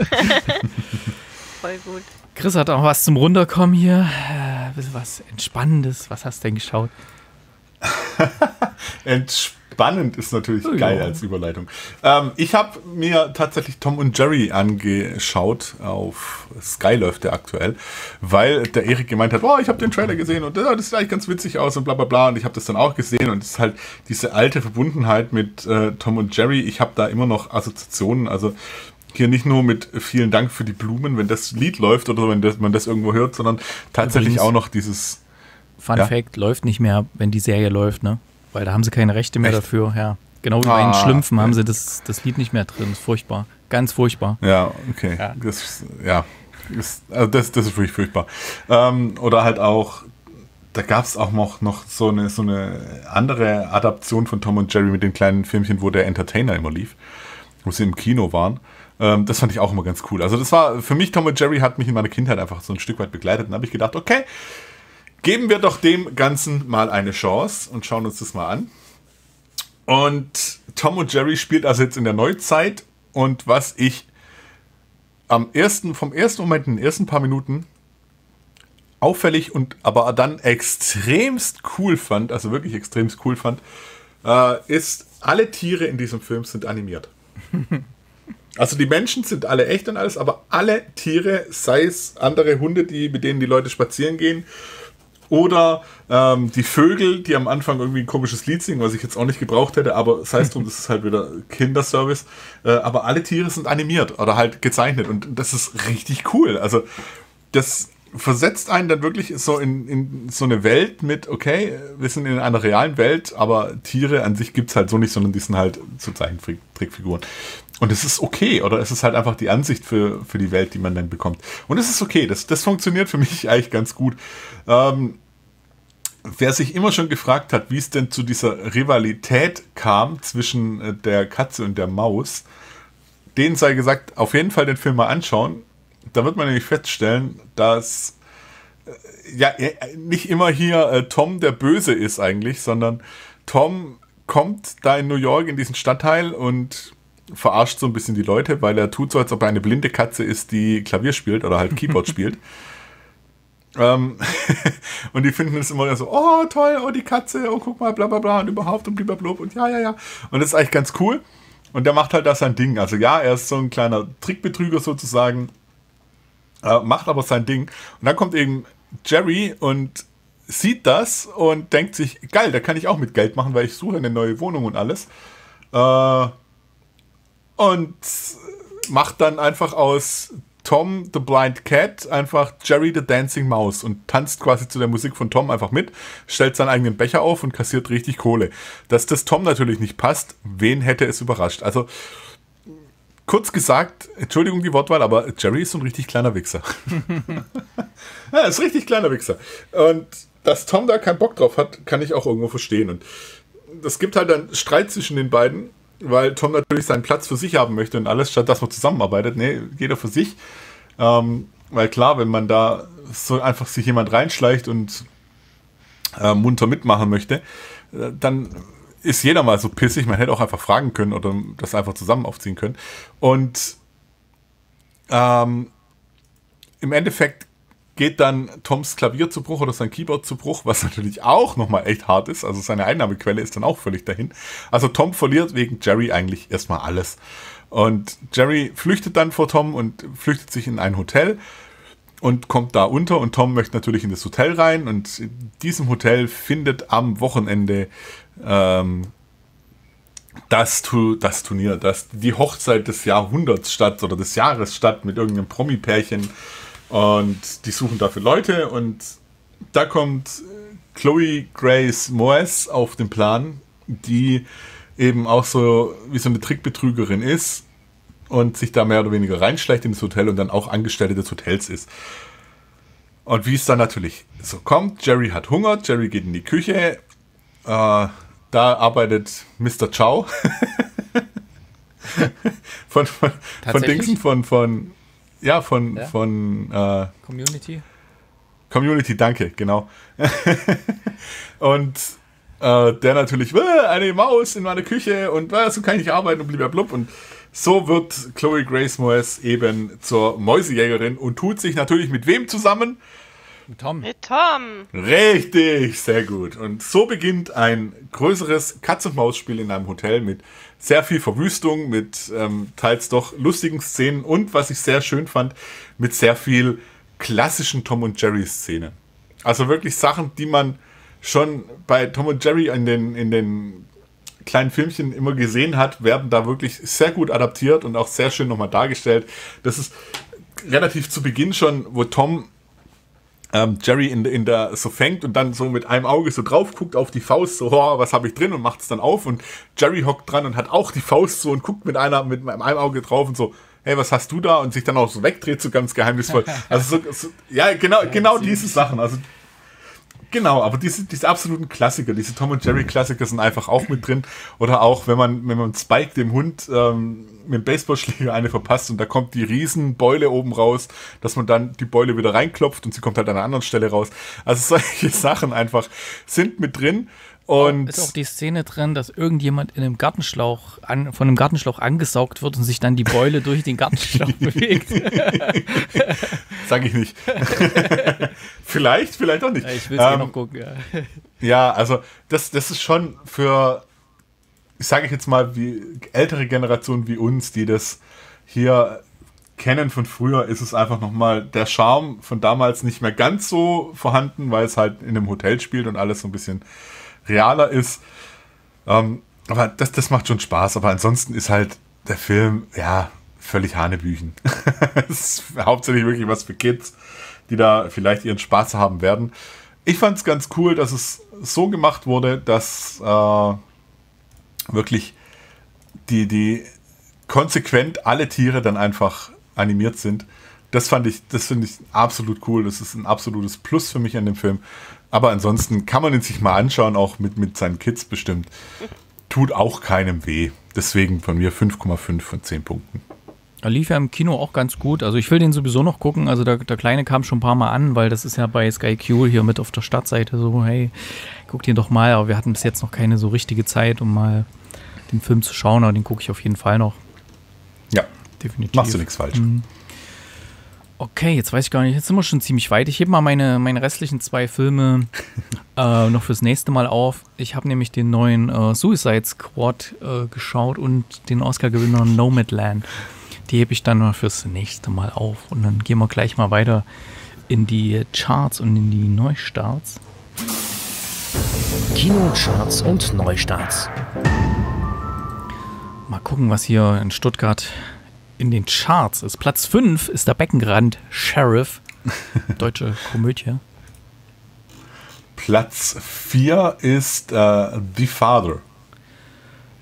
gut. Chris hat auch was zum Runterkommen hier. Was Entspannendes. Was hast du denn geschaut? Entspannend ist natürlich geil als Überleitung. Ich habe mir tatsächlich Tom und Jerry angeschaut, auf Sky läuft der aktuell, weil der Erik gemeint hat, oh, ich habe den Trailer gesehen und das sieht eigentlich ganz witzig aus und bla bla bla, und ich habe das dann auch gesehen und es ist halt diese alte Verbundenheit mit Tom und Jerry. Ich habe da immer noch Assoziationen, also hier nicht nur mit vielen Dank für die Blumen, wenn das Lied läuft oder wenn das, man das irgendwo hört, sondern tatsächlich übrigens auch noch dieses... Fun Fact, läuft nicht mehr, wenn die Serie läuft, ne? Weil da haben sie keine Rechte mehr dafür. Ja. Genau wie bei den Schlümpfen haben sie das Lied nicht mehr drin. Das ist furchtbar. Ganz furchtbar. Ja, okay. Ja. Das ist wirklich furchtbar. Oder halt auch, da gab es auch noch so eine andere Adaption von Tom und Jerry mit den kleinen Filmchen, wo der Entertainer immer lief, wo sie im Kino waren. Das fand ich auch immer ganz cool. Also das war für mich, Tom und Jerry hat mich in meiner Kindheit einfach so ein Stück weit begleitet. Und habe ich gedacht, okay, geben wir doch dem Ganzen mal eine Chance und schauen uns das mal an. Und Tom und Jerry spielt also jetzt in der Neuzeit. Und was ich in den ersten paar Minuten auffällig und aber dann extremst cool fand, also wirklich extremst cool fand, ist, alle Tiere in diesem Film sind animiert. Also die Menschen sind alle echt und alles, aber alle Tiere, sei es andere Hunde, mit denen die Leute spazieren gehen, oder die Vögel, die am Anfang irgendwie ein komisches Lied singen, was ich jetzt auch nicht gebraucht hätte, aber sei es drum, das ist halt wieder Kinderservice. Aber alle Tiere sind animiert oder halt gezeichnet und das ist richtig cool. Also das versetzt einen dann wirklich so in so eine Welt mit, okay, wir sind in einer realen Welt, aber Tiere an sich gibt es halt so nicht, sondern die sind halt so Zeichentrickfiguren. Und es ist okay, oder es ist halt einfach die Ansicht für die Welt, die man dann bekommt. Und es ist okay, das funktioniert für mich eigentlich ganz gut. Wer sich immer schon gefragt hat, wie es denn zu dieser Rivalität kam zwischen der Katze und der Maus, denen sei gesagt, auf jeden Fall den Film mal anschauen. Da wird man nämlich feststellen, dass ja nicht immer hier Tom der Böse ist eigentlich, sondern Tom kommt da in New York in diesen Stadtteil und verarscht so ein bisschen die Leute, weil er tut so, als ob er eine blinde Katze ist, die Klavier spielt oder halt Keyboard spielt. Und die finden es immer so, oh toll, oh die Katze, oh guck mal, bla bla bla und überhaupt und bliblablub und ja. Und das ist eigentlich ganz cool. Und der macht halt da sein Ding. Also ja, er ist so ein kleiner Trickbetrüger sozusagen, macht aber sein Ding. Und dann kommt eben Jerry und sieht das und denkt sich, geil, da kann ich auch mit Geld machen, weil ich suche eine neue Wohnung und alles. Und macht dann einfach aus Tom the Blind Cat einfach Jerry the Dancing Mouse und tanzt quasi zu der Musik von Tom einfach mit, stellt seinen eigenen Becher auf und kassiert richtig Kohle. Dass das Tom natürlich nicht passt, wen hätte es überrascht? Also, kurz gesagt, Entschuldigung die Wortwahl, aber Jerry ist so ein richtig kleiner Wichser. Ja, ist ein richtig kleiner Wichser. Und dass Tom da keinen Bock drauf hat, kann ich auch irgendwo verstehen. Und es gibt halt dann Streit zwischen den beiden, weil Tom natürlich seinen Platz für sich haben möchte und alles, statt dass man zusammenarbeitet. Nee, jeder für sich. Weil klar, wenn man da so einfach sich jemand reinschleicht und munter mitmachen möchte, dann ist jeder mal so pissig. Man hätte auch einfach fragen können oder das einfach zusammen aufziehen können. Und im Endeffekt geht dann Toms Klavier zu Bruch oder sein Keyboard zu Bruch, was natürlich auch nochmal echt hart ist. Also seine Einnahmequelle ist dann auch völlig dahin. Also Tom verliert wegen Jerry eigentlich erstmal alles. Und Jerry flüchtet dann vor Tom und flüchtet sich in ein Hotel und kommt da unter. Und Tom möchte natürlich in das Hotel rein. Und in diesem Hotel findet am Wochenende das Turnier, die Hochzeit des Jahrhunderts statt oder des Jahres statt mit irgendeinem Promi-Pärchen. Und die suchen dafür Leute und da kommt Chloe Grace Moretz auf den Plan, die eben auch so wie so eine Trickbetrügerin ist und sich da mehr oder weniger reinschleicht in das Hotel und dann auch Angestellte des Hotels ist. Und wie es dann natürlich so kommt, Jerry hat Hunger, Jerry geht in die Küche, da arbeitet Mr. Chow von Community. Community, danke, genau. Und der natürlich, eine Maus in meiner Küche und so kann ich nicht arbeiten und bliblablub. Und so wird Chloe Grace Moretz eben zur Mäusejägerin und tut sich natürlich mit wem zusammen? Mit Tom. Mit Tom. Richtig, sehr gut. Und so beginnt ein größeres Katz-und-Maus-Spiel in einem Hotel mit sehr viel Verwüstung, mit teils doch lustigen Szenen und, was ich sehr schön fand, mit sehr viel klassischen Tom und Jerry-Szenen. Also wirklich Sachen, die man schon bei Tom und Jerry in den kleinen Filmchen immer gesehen hat, werden da wirklich sehr gut adaptiert und auch sehr schön nochmal dargestellt. Das ist relativ zu Beginn schon, wo Tom Jerry in der so fängt und dann so mit einem Auge so drauf guckt auf die Faust, so, oh, was habe ich drin, und macht es dann auf, und Jerry hockt dran und hat auch die Faust so und guckt mit einem Auge drauf und so, hey, was hast du da, und sich dann auch so wegdreht, so ganz geheimnisvoll. Also ja, genau diese Sachen, also genau, aber diese absoluten Klassiker, diese Tom und Jerry Klassiker sind einfach auch mit drin. Oder auch, wenn man Spike, dem Hund, mit dem Baseballschläger eine verpasst und da kommt die Riesenbeule oben raus, dass man dann die Beule wieder reinklopft und sie kommt halt an einer anderen Stelle raus. Also solche Sachen einfach sind mit drin. Und ist auch die Szene drin, dass irgendjemand in einem Gartenschlauch von einem Gartenschlauch angesaugt wird und sich dann die Beule durch den Gartenschlauch bewegt. Sag ich nicht. Vielleicht auch nicht. Ich will es noch gucken. Ja, ja, also das ist schon für, sage ich jetzt mal, wie ältere Generationen wie uns, die das hier kennen von früher, ist es einfach nochmal der Charme von damals nicht mehr ganz so vorhanden, weil es halt in einem Hotel spielt und alles so ein bisschen realer ist, aber das macht schon Spaß, aber ansonsten ist halt der Film, ja, völlig hanebüchen. Es ist hauptsächlich wirklich was für Kids, die da vielleicht ihren Spaß haben werden. Ich fand es ganz cool, dass es so gemacht wurde, dass wirklich die konsequent alle Tiere dann einfach animiert sind. Das finde ich absolut cool, das ist ein absolutes Plus für mich an dem Film. Aber ansonsten kann man ihn sich mal anschauen, auch mit seinen Kids bestimmt. Tut auch keinem weh. Deswegen von mir 5,5 von 10 Punkten. Er lief ja im Kino auch ganz gut. Also ich will den sowieso noch gucken. Also der Kleine kam schon ein paar Mal an, weil das ist ja bei Sky Q hier mit auf der Startseite so, hey, guck den doch mal. Aber wir hatten bis jetzt noch keine so richtige Zeit, um mal den Film zu schauen. Aber den gucke ich auf jeden Fall noch. Ja, definitiv. Machst du nichts falsch. Mhm. Okay, jetzt weiß ich gar nicht, jetzt sind wir schon ziemlich weit. Ich hebe mal meine restlichen 2 Filme noch fürs nächste Mal auf. Ich habe nämlich den neuen Suicide Squad geschaut und den Oscar-Gewinner Nomadland. Die hebe ich dann mal fürs nächste Mal auf. Und dann gehen wir gleich mal weiter in die Charts und in die Neustarts. Kinocharts und Neustarts. Mal gucken, was hier in Stuttgart in den Charts ist. Platz 5 ist der Beckenrand Sheriff, deutsche Komödie. Platz 4 ist The Father,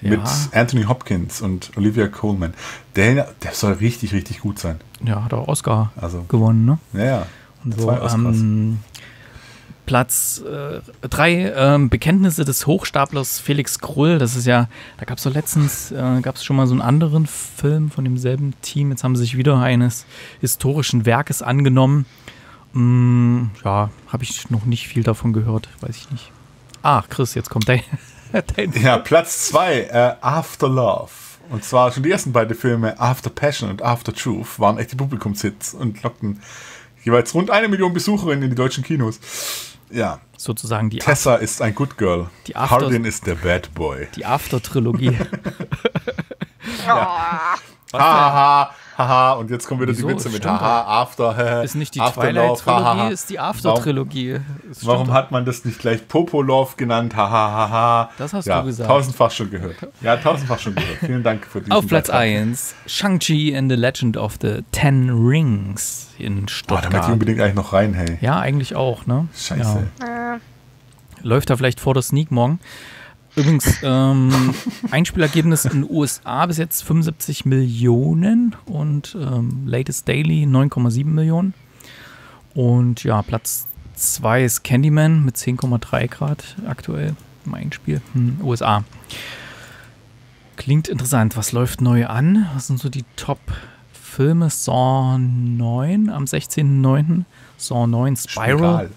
ja, mit Anthony Hopkins und Olivia Colman. Der soll richtig, richtig gut sein. Ja, hat auch Oscar gewonnen, ne? Ja, ja. Und so, 2 Oscars. Platz 3, Bekenntnisse des Hochstaplers Felix Krull. Das ist ja, da gab es doch letztens, gab es schon mal so einen anderen Film von demselben Team. Jetzt haben sie sich wieder eines historischen Werkes angenommen. Ja, habe ich noch nicht viel davon gehört, weiß ich nicht. Ah, Chris, jetzt kommt dein ja, Platz 2, After Love. Und zwar schon die ersten beiden Filme, After Passion und After Truth, waren echte Publikumshits und lockten jeweils rund 1 Million Besucherinnen in die deutschen Kinos. Ja, sozusagen die Tessa ist ein Good Girl, Hardin ist der Bad Boy. Die After-Trilogie. Haha, haha, ha, und jetzt kommen wieder die Witze mit haha, After. Ist nicht die Twilight-Trilogie, ist die After-Trilogie. Warum hat man das nicht gleich Popolov genannt? Haha, haha. Das hast du gesagt. Tausendfach schon gehört. Ja, tausendfach schon gehört. Vielen Dank für diesen Beitrag. Auf Platz 1, Shang-Chi and the Legend of the 10 Rings in Stuttgart. Da möchte ich unbedingt eigentlich noch rein, hey. Ja, eigentlich auch, ne? Scheiße. Ja. Läuft da vielleicht vor der Sneak morgen. Übrigens, Einspielergebnis in den USA bis jetzt 75 Millionen und Latest Daily 9,7 Millionen. Und ja, Platz 2 ist Candyman mit 10,3 Grad aktuell im Einspiel. USA. Klingt interessant. Was läuft neu an? Was sind so die Top-Filme? Saw 9 am 16.09. Saw 9 Spiral.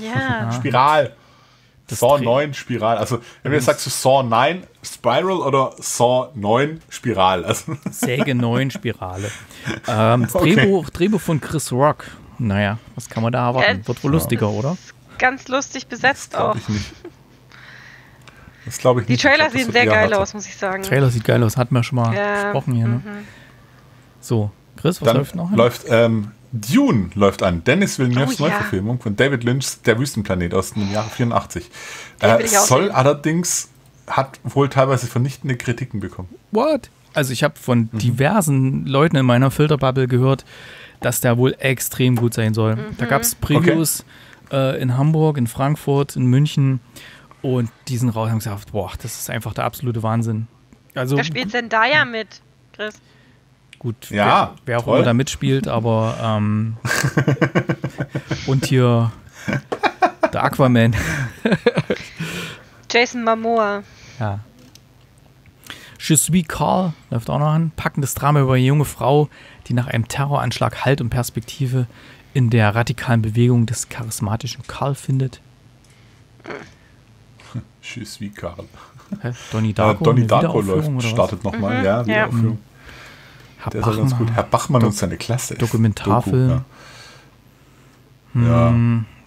Ja. Spiral. Das Saw 9 Spiral, also entweder sagst du Saw 9 Spiral oder Saw 9 Spiral. Also Säge 9 Spirale. Drehbuch von Chris Rock Naja, was kann man da erwarten? Wird wohl lustiger, oder? Ganz lustig besetzt auch. Das glaube ich nicht. Die Trailer sehen sehr geil aus, muss ich sagen. Trailer sieht geil aus, hatten wir schon mal besprochen hier. Ne? So, Chris, was läuft noch? Dune läuft an. Dennis Villeneuves Neuverfilmung von David Lynchs Der Wüstenplanet aus dem Jahre 1984. Soll allerdings, hat wohl teilweise vernichtende Kritiken bekommen. What? Also ich habe von diversen Leuten in meiner Filterbubble gehört, dass der wohl extrem gut sein soll. Da gab es Previews in Hamburg, in Frankfurt, in München und die sind raus und haben gesagt, boah, das ist einfach der absolute Wahnsinn. Also, da spielt Zendaya mit, Chris. Gut, ja, wer auch immer da mitspielt, aber und hier der Aquaman. Jason Momoa. Ja. Je suis Carl läuft auch noch an. Packendes Drama über eine junge Frau, die nach einem Terroranschlag Halt und Perspektive in der radikalen Bewegung des charismatischen Carl findet. Je suis Carl. Donnie Darko, läuft, startet nochmal. Ja. Herr Bachmann und seine Klasse. Dokumentarfilm.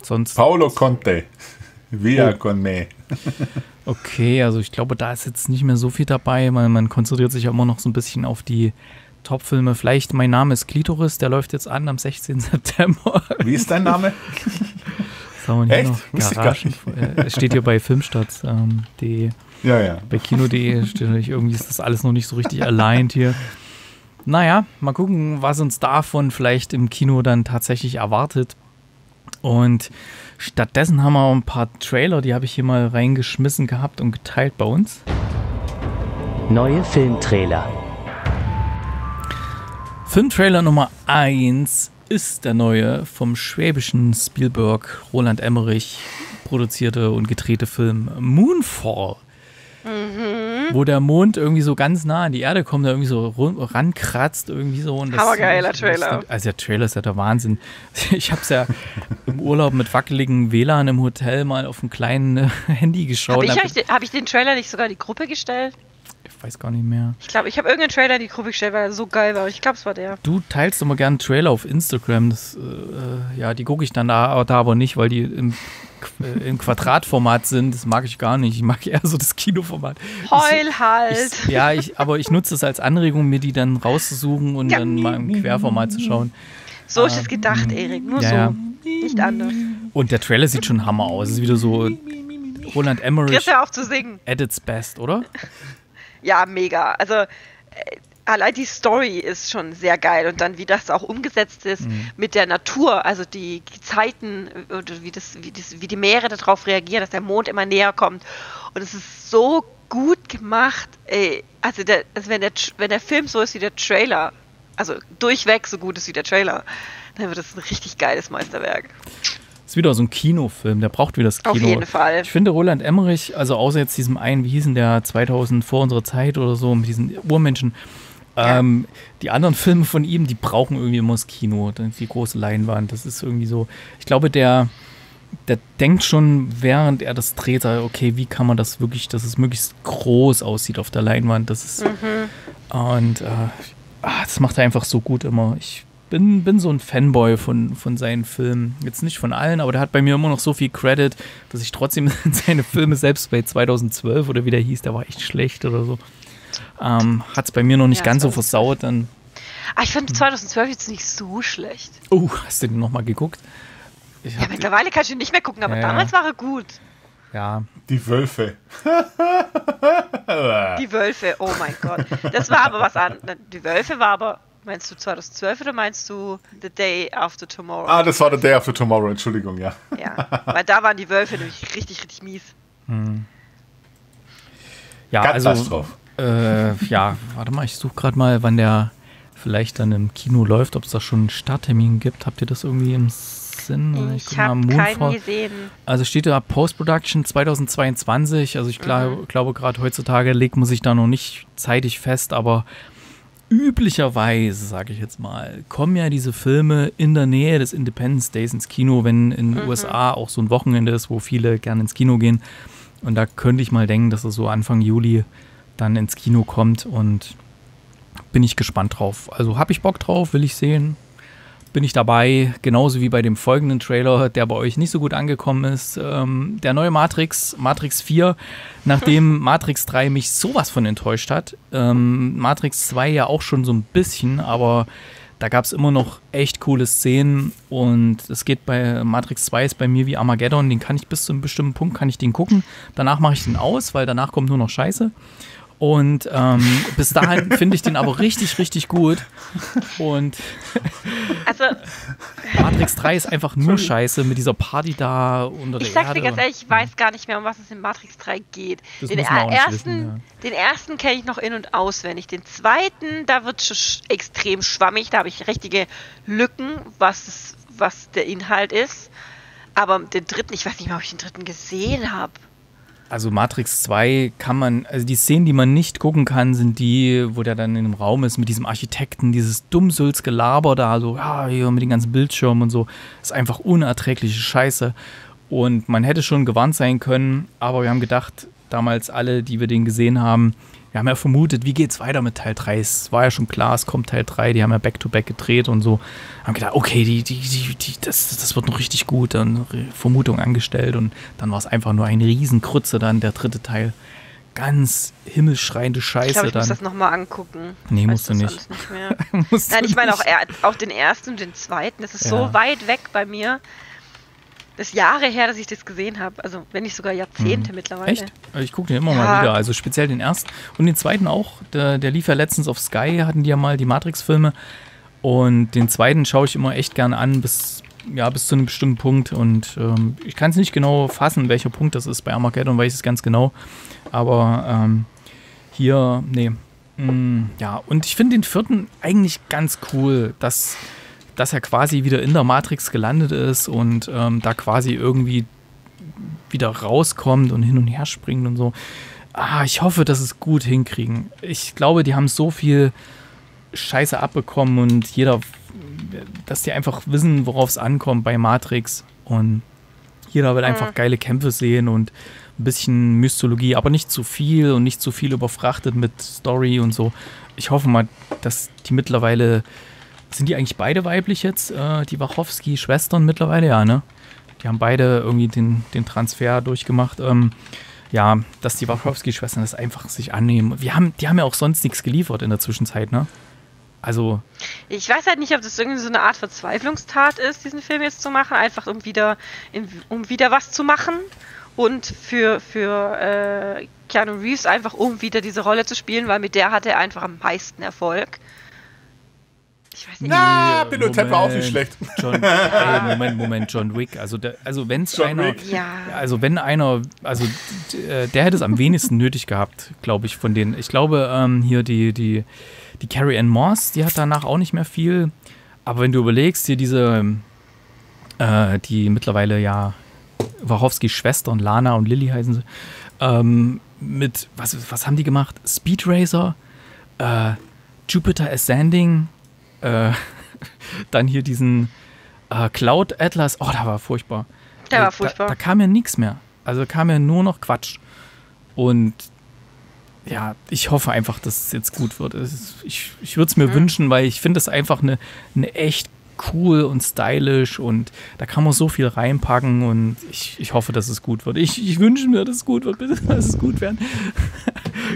Sonst Paolo Conte. Via Conme. Okay, also ich glaube, da ist jetzt nicht mehr so viel dabei, weil man konzentriert sich ja immer noch so ein bisschen auf die Top-Filme. Vielleicht Mein Name ist Klitoris, der läuft jetzt an am 16. September. Wie ist dein Name? Echt? Wusste ich gar nicht. Steht hier bei filmstadt.de. Bei kino.de steht natürlich, irgendwie ist das alles noch nicht so richtig aligned hier. Naja, mal gucken, was uns davon vielleicht im Kino dann tatsächlich erwartet. Und stattdessen haben wir auch ein paar Trailer, die habe ich hier mal reingeschmissen gehabt und geteilt bei uns. Neue Filmtrailer. Filmtrailer Nummer 1 ist der neue, vom schwäbischen Spielberg Roland Emmerich produzierte und gedrehte Film Moonfall. Wo der Mond irgendwie so ganz nah an die Erde kommt, da irgendwie so rankratzt, irgendwie so. Und das hammergeiler Trailer. Also der Trailer ist ja der Wahnsinn. Ich habe es ja im Urlaub mit wackeligen WLAN im Hotel mal auf einem kleinen Handy geschaut. Hab ich den Trailer nicht sogar in die Gruppe gestellt? Ich weiß gar nicht mehr. Ich glaube, ich habe irgendeinen Trailer in die Gruppe gestellt, weil er so geil war. Ich glaube, es war der. Du teilst immer gerne Trailer auf Instagram. Das, ja, die gucke ich dann da aber nicht, weil die im Quadratformat sind. Das mag ich gar nicht. Ich mag eher so das Kinoformat. Aber ich nutze es als Anregung, mir die dann rauszusuchen und dann mal im Querformat zu schauen. So ist es gedacht, Erik. Nur so. Nicht anders. Und der Trailer sieht schon Hammer aus. Es ist wieder so Roland Emmerich. Hör auf zu singen. At its best, oder? Ja, mega. Also allein die Story ist schon sehr geil und dann, wie das auch umgesetzt ist mit der Natur, also die Zeiten und wie die Meere darauf reagieren, dass der Mond immer näher kommt. Und es ist so gut gemacht. Ey. Also, wenn der Film so ist wie der Trailer, also durchweg so gut ist wie der Trailer, dann wird das ein richtig geiles Meisterwerk. Ist wieder so ein Kinofilm, der braucht wieder das Kino. Auf jeden Fall. Ich finde Roland Emmerich, also außer jetzt diesem einen, wie hieß denn der, 2000 vor unserer Zeit oder so, mit diesen Urmenschen, die anderen Filme von ihm, die brauchen irgendwie immer das Kino, die große Leinwand, das ist irgendwie so. Ich glaube, der denkt schon, während er das dreht, okay, wie kann man das wirklich, dass es möglichst groß aussieht auf der Leinwand, das ist, das macht er einfach so gut immer. Ich bin so ein Fanboy von seinen Filmen. Jetzt nicht von allen, aber der hat bei mir immer noch so viel Credit, dass ich trotzdem seine Filme, selbst bei 2012 oder wie der hieß, der war echt schlecht oder so, hat es bei mir noch nicht ganz so versaut. Dann. Ich fand 2012 jetzt nicht so schlecht. Oh, hast du den nochmal geguckt? Mittlerweile kannst du ihn nicht mehr gucken, aber damals war er gut. Ja. Die Wölfe. Die Wölfe, oh mein Gott. Das war aber was anderes. Die Wölfe war aber... Meinst du 2012 oder meinst du The Day After Tomorrow? Ah, das war The Day After Tomorrow, Entschuldigung, ja. Ja, weil da waren die Wölfe nämlich richtig, richtig mies. Ja, ganz also, drauf. Warte mal, ich suche gerade mal, wann der vielleicht dann im Kino läuft, ob es da schon einen Starttermin gibt. Habt ihr das irgendwie im Sinn? Ich habe keinen gesehen. Also steht da Post-Production 2022, also ich glaube gerade heutzutage legt man sich da noch nicht zeitig fest, aber üblicherweise, sage ich jetzt mal, kommen ja diese Filme in der Nähe des Independence Days ins Kino, wenn in den USA auch so ein Wochenende ist, wo viele gerne ins Kino gehen. Und da könnte ich mal denken, dass er so Anfang Juli dann ins Kino kommt und bin ich gespannt drauf. Also habe ich Bock drauf, will ich sehen. bin ich dabei, genauso wie bei dem folgenden Trailer, der bei euch nicht so gut angekommen ist. Der neue Matrix, Matrix 4, nachdem Matrix 3 mich sowas von enttäuscht hat. Matrix 2 ja auch schon so ein bisschen, aber da gab es immer noch echt coole Szenen und es geht bei Matrix 2 ist bei mir wie Armageddon, den kann ich bis zu einem bestimmten Punkt, kann ich den gucken. Danach mache ich den aus, weil danach kommt nur noch Scheiße. Und bis dahin finde ich den aber richtig, richtig gut. Und also, Matrix 3 ist einfach nur Scheiße mit dieser Party da unter der Erde. Ich sag's dir ganz ehrlich, ich weiß gar nicht mehr, um was es in Matrix 3 geht. Den ersten kenne ich noch in- und auswendig. Den zweiten, da wird schon extrem schwammig. Da habe ich richtige Lücken, was der Inhalt ist. Aber den dritten, ich weiß nicht mehr, ob ich den dritten gesehen habe. Also Matrix 2 kann man, also die Szenen, die man nicht gucken kann, sind die, wo der dann in einem Raum ist mit diesem Architekten, dieses Dummsülz-Gelaber da, so ja, hier mit den ganzen Bildschirmen und so, das ist einfach unerträgliche Scheiße und man hätte schon gewarnt sein können, aber wir haben gedacht, damals alle, die wir den gesehen haben, wir haben ja vermutet, wie geht's weiter mit Teil 3, es war ja schon klar, es kommt Teil 3, die haben ja Back-to-Back gedreht und so, haben gedacht, okay, das wird noch richtig gut, dann Vermutung angestellt und dann war es einfach nur eine Riesenkrütze dann, der dritte Teil, ganz himmelschreiende Scheiße. Ich glaube, ich muss das nochmal angucken. Nee, musst du nicht. Nein, ich meine auch den ersten und den zweiten, das ist so weit weg bei mir. Das ist Jahre her, dass ich das gesehen habe. Also, wenn nicht sogar Jahrzehnte mittlerweile. Echt? Ich gucke den immer mal wieder. Also, speziell den ersten und den zweiten auch. Der lief ja letztens auf Sky, hatten die ja mal die Matrix-Filme. Und den zweiten schaue ich immer echt gerne an, bis zu einem bestimmten Punkt. Und ich kann es nicht genau fassen, welcher Punkt das ist. Bei Armageddon weiß ich es ganz genau. Aber hier, nee. Ja, und ich finde den vierten eigentlich ganz cool, dass er quasi wieder in der Matrix gelandet ist und da quasi irgendwie wieder rauskommt und hin und her springt und so. Ah, ich hoffe, dass sie es gut hinkriegen. Ich glaube, die haben so viel Scheiße abbekommen und dass die einfach wissen, worauf es ankommt bei Matrix. Und jeder will einfach geile Kämpfe sehen und ein bisschen Mythologie, aber nicht zu viel und nicht zu viel überfrachtet mit Story und so. Ich hoffe mal, dass die mittlerweile... Sind die eigentlich beide weiblich jetzt, die Wachowski-Schwestern mittlerweile? Ja, ne? Die haben beide irgendwie den Transfer durchgemacht. Ja, dass die Wachowski-Schwestern das einfach sich annehmen. Die haben ja auch sonst nichts geliefert in der Zwischenzeit, ne? Also... Ich weiß halt nicht, ob das irgendwie so eine Art Verzweiflungstat ist, diesen Film jetzt zu machen. Einfach um wieder was zu machen. Und für Keanu Reeves einfach, um wieder diese Rolle zu spielen, weil mit der hat er einfach am meisten Erfolg. Ich weiß nicht. Na, Benoit Delépine war auch nicht schlecht. John Wick. Also der hätte es am wenigsten nötig gehabt, glaube ich, von denen. Ich glaube, hier die Carrie Ann Moss, die hat danach auch nicht mehr viel. Aber wenn du überlegst, hier diese, die mittlerweile ja Wachowski-Schwestern, Lana und Lily heißen sie, mit, was haben die gemacht? Speed Racer, Jupiter Ascending, dann hier diesen Cloud Atlas. Oh, der war furchtbar. Da kam ja nichts mehr. Also kam ja nur noch Quatsch. Und ja, ich hoffe einfach, dass es jetzt gut wird. Ich würde es mir wünschen, weil ich finde es einfach eine echt cool und stylisch und da kann man so viel reinpacken und ich hoffe, dass es gut wird. Ich wünsche mir, dass es gut wird. Bitte, dass es gut werden.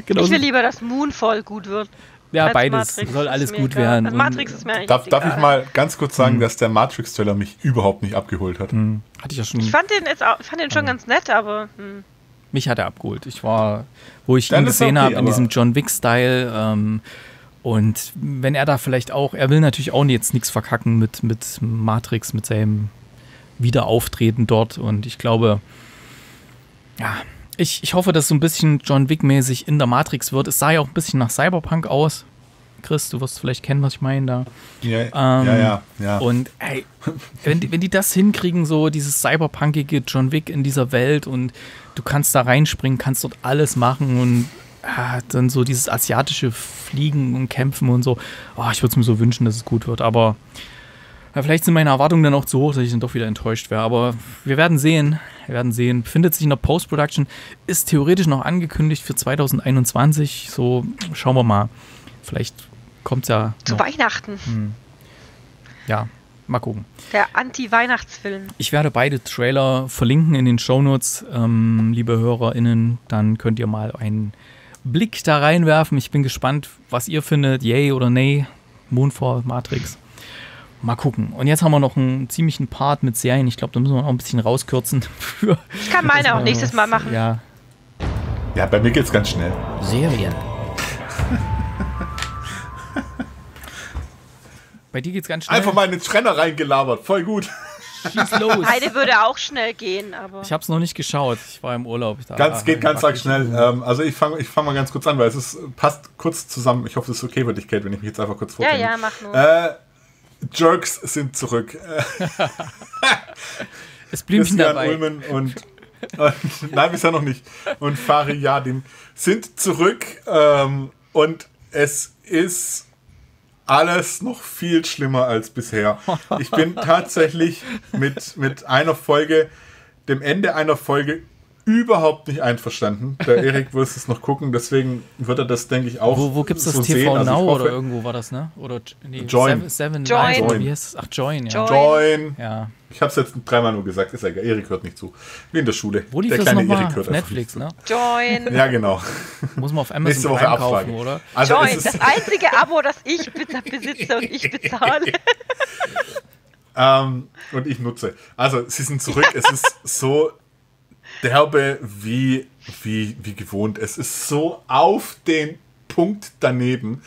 Genau. Ich will lieber, dass Moonfall gut wird. Ja, als beides. Matrix soll alles gut werden. Also Matrix ist mir eigentlich darf ich mal ganz kurz sagen, dass der Matrix-Trailer mich überhaupt nicht abgeholt hat. Hatte ich ja schon. Ich fand den jetzt auch, schon ganz nett, aber... Mich hat er abgeholt. Wo ich ihn gesehen habe, in diesem John Wick-Style. Und wenn er da vielleicht auch... Er will natürlich auch jetzt nichts verkacken mit Matrix, mit seinem Wiederauftreten dort. Und ich glaube... Ja... Ich hoffe, dass so ein bisschen John Wick-mäßig in der Matrix wird. Es sah ja auch ein bisschen nach Cyberpunk aus. Chris, du wirst vielleicht kennen, was ich meine da. Ja. Und ey, wenn die das hinkriegen, so dieses cyberpunkige John Wick in dieser Welt und du kannst da reinspringen, kannst dort alles machen und dann so dieses asiatische Fliegen und Kämpfen und so. Oh, ich würde es mir so wünschen, dass es gut wird, aber vielleicht sind meine Erwartungen dann auch zu hoch, dass ich dann doch wieder enttäuscht wäre. Aber wir werden sehen. Wir werden sehen. Befindet sich in der Post-Production. Ist theoretisch noch angekündigt für 2021. So, schauen wir mal. Vielleicht kommt es ja noch. Zu Weihnachten. Ja. Mal gucken. Der Anti-Weihnachtsfilm. Ich werde beide Trailer verlinken in den Shownotes, liebe HörerInnen. Dann könnt ihr mal einen Blick da reinwerfen. Ich bin gespannt, was ihr findet. Yay oder nay. Moonfall, Matrix. Mal gucken. Und jetzt haben wir noch einen ziemlichen Part mit Serien. Ich glaube, da müssen wir noch ein bisschen rauskürzen. Ich kann meine auch nächstes Mal machen. Ja. Ja, bei mir geht's ganz schnell. Serien. Bei dir geht's ganz schnell. Einfach mal in den Trenner reingelabert. Voll gut. Schieß los. Heide würde auch schnell gehen, aber... Ich hab's noch nicht geschaut. Ich war im Urlaub. Geht ganz schnell. Also ich fang mal ganz kurz an, weil es ist, passt kurz zusammen. Ich hoffe, es ist okay für dich, Kate, wenn ich mich jetzt einfach kurz vorstelle. Ja, mach nur. Jerks sind zurück. Es blieb dabei. Ulmen und nein, bisher noch nicht. Und Fahri Yardim sind zurück. Und es ist alles noch viel schlimmer als bisher. Ich bin tatsächlich mit einer Folge, dem Ende einer Folge, überhaupt nicht einverstanden. Der Erik wird es noch gucken, deswegen wird er das, denke ich, auch so sehen. Wo gibt es das so TV also Now hoffe, oder irgendwo war das, ne? Oder nee, Join. Join. Yes. Ach, Join, ja. Join. Ja. Ich habe es jetzt dreimal nur gesagt, ist ja egal. Erik hört nicht zu. Wie in der Schule. Wo liegt der kleine Erik hört Netflix, ne? Join. Ja, genau. Muss man auf Amazon nächste Woche abfragen, oder? Also Join, das einzige Abo, das ich besitze und ich bezahle. Und ich nutze. Also, sie sind zurück. Es ist so derbe wie gewohnt. Es ist so auf den Punkt daneben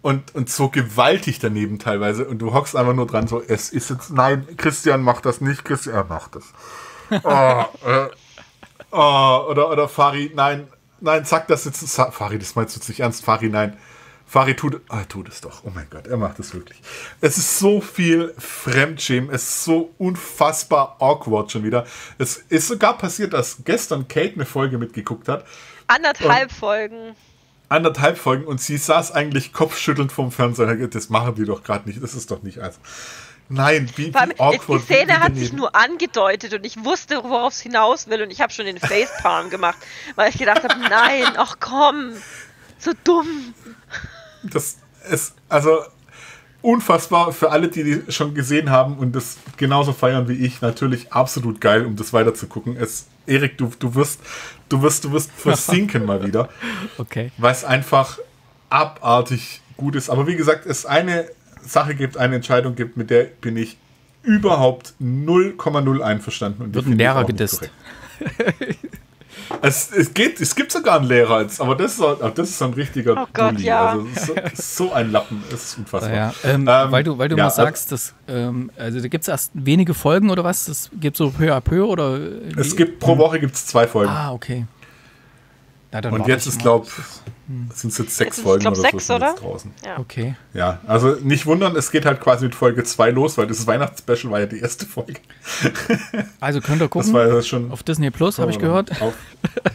und so gewaltig daneben teilweise. Und du hockst einfach nur dran so, es ist jetzt, nein, Christian macht das nicht, Christian macht das. Oh, oder Fahri, nein, sag das jetzt. Fahri, das meinst du jetzt nicht ernst? Fahri, nein. Fahri, tut es doch. Oh mein Gott, er macht es wirklich. Es ist so viel Fremdschämen. Es ist so unfassbar awkward schon wieder. Es ist sogar passiert, dass gestern Kate eine Folge mitgeguckt hat. Anderthalb Folgen. Und sie saß eigentlich kopfschüttelnd vorm Fernseher. Das machen die doch gerade nicht. Das ist doch nicht ernst. Nein, wie awkward. Die Szene hat sich nur angedeutet und ich wusste, worauf es hinaus will. Und ich habe schon den Facepalm gemacht, weil ich gedacht habe, nein, ach komm, so dumm. Das ist also unfassbar für alle, die schon gesehen haben und das genauso feiern wie ich. Natürlich absolut geil, um das weiter zu gucken. Erik, du wirst versinken mal wieder. Okay. Weil es einfach abartig gut ist. Aber wie gesagt, es eine Sache gibt, eine Entscheidung gibt, mit der bin ich überhaupt 0,0 einverstanden. Und wird ein Lehrer gedisst. Es gibt sogar einen Lehrer jetzt, aber das ist ein richtiger Bulli. Ja. Also so ein Lappen, das ist unfassbar. Ja. Weil du mal sagst, dass, also da gibt es erst wenige Folgen oder was? Das gibt so peu à peu oder? Es gibt pro Woche gibt's 2 Folgen. Ah, okay. Na, dann und jetzt ist, glaube ich, sind es jetzt 6 Folgen oder so. 6, oder? Draußen. Ja. Okay. Ja, also nicht wundern, es geht halt quasi mit Folge 2 los, weil das Weihnachtsspecial war ja die erste Folge. Also könnt ihr gucken, das war ja schon auf Disney Plus, habe ich gehört.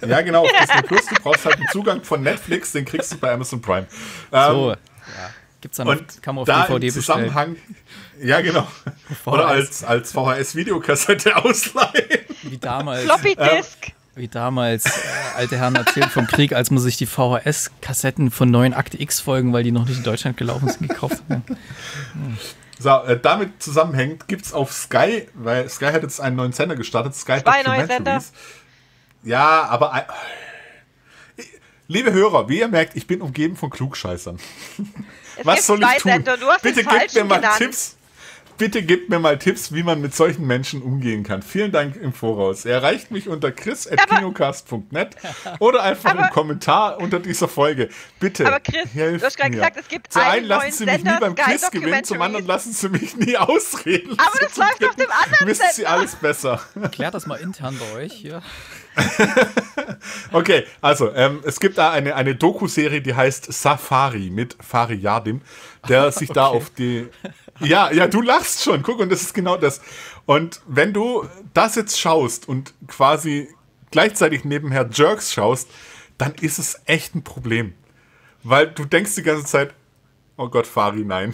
Ja, genau, auf Disney Plus. Du brauchst halt einen Zugang von Netflix, den kriegst du bei Amazon Prime. So, ja. Gibt's dann und kann man auf da DVD im Zusammenhang bestellen. Ja, genau. VHS. Oder als VHS-Videokassette ausleihen. Wie damals. Floppy Disk. Wie damals alte Herren erzählt vom Krieg, als man sich die VHS-Kassetten von neuen Akte X-Folgen, weil die noch nicht in Deutschland gelaufen sind, gekauft haben. So, damit zusammenhängend gibt es auf Sky, weil Sky hat jetzt einen neuen Sender gestartet, Sky 2 neue Sender. Ja, aber liebe Hörer, wie ihr merkt, ich bin umgeben von Klugscheißern. Was soll ich tun? Bitte gebt mir mal Tipps. Bitte gebt mir mal Tipps, wie man mit solchen Menschen umgehen kann. Vielen Dank im Voraus. Erreicht mich unter chris@kinocast.net oder einfach im Kommentar unter dieser Folge. Bitte. Aber Chris, du hast gerade gesagt, es gibt einen neuen Sender. Zum einen lassen Sie mich nie beim Quiz gewinnen, zum anderen lassen Sie mich nie ausreden. Aber das läuft auf dem anderen Sender. Wissen Sie alles besser. Klärt das mal intern bei euch hier. Okay, also es gibt da eine Doku-Serie, die heißt Safari mit Fahri Yardim, der sich da auf die... Ja, du lachst schon, guck, und das ist genau das. Und wenn du das jetzt schaust und quasi gleichzeitig nebenher Jerks schaust, dann ist es echt ein Problem. Weil du denkst die ganze Zeit, oh Gott, Fahri, nein.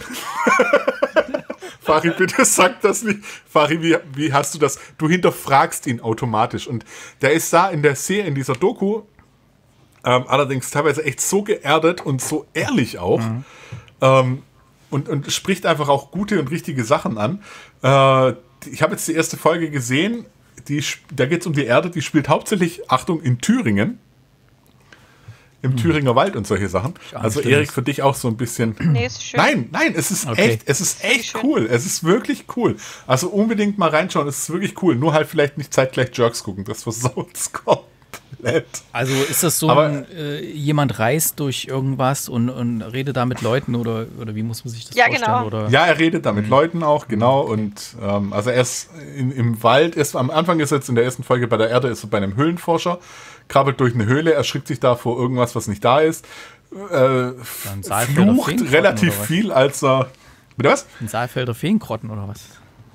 Fahri, bitte sag das nicht. Fahri, wie hast du das? Du hinterfragst ihn automatisch. Und der ist da in der Serie, in dieser Doku, allerdings teilweise echt so geerdet und so ehrlich auch, und spricht einfach auch gute und richtige Sachen an. Ich habe jetzt die erste Folge gesehen, da geht es um die Erde, die spielt hauptsächlich, Achtung, in Thüringen. Im Thüringer Wald und solche Sachen. Also Erik, für dich auch so ein bisschen... Nee, ist schön. Nein, es ist echt cool. Es ist wirklich cool. Also unbedingt mal reinschauen, es ist wirklich cool. Nur halt vielleicht nicht zeitgleich Jerks gucken, das versaut's komplett. Also ist das so, jemand reist durch irgendwas und redet da mit Leuten oder wie muss man sich das vorstellen? Genau. Oder? Ja, er redet da mit Leuten auch, genau. Und also er ist im Wald, am Anfang ist er jetzt in der ersten Folge bei der Erde, ist er bei einem Höhlenforscher, krabbelt durch eine Höhle, erschrickt sich da vor irgendwas, was nicht da ist, flucht relativ viel, als er... Bitte was? In Saalfelder Feenkrotten oder was?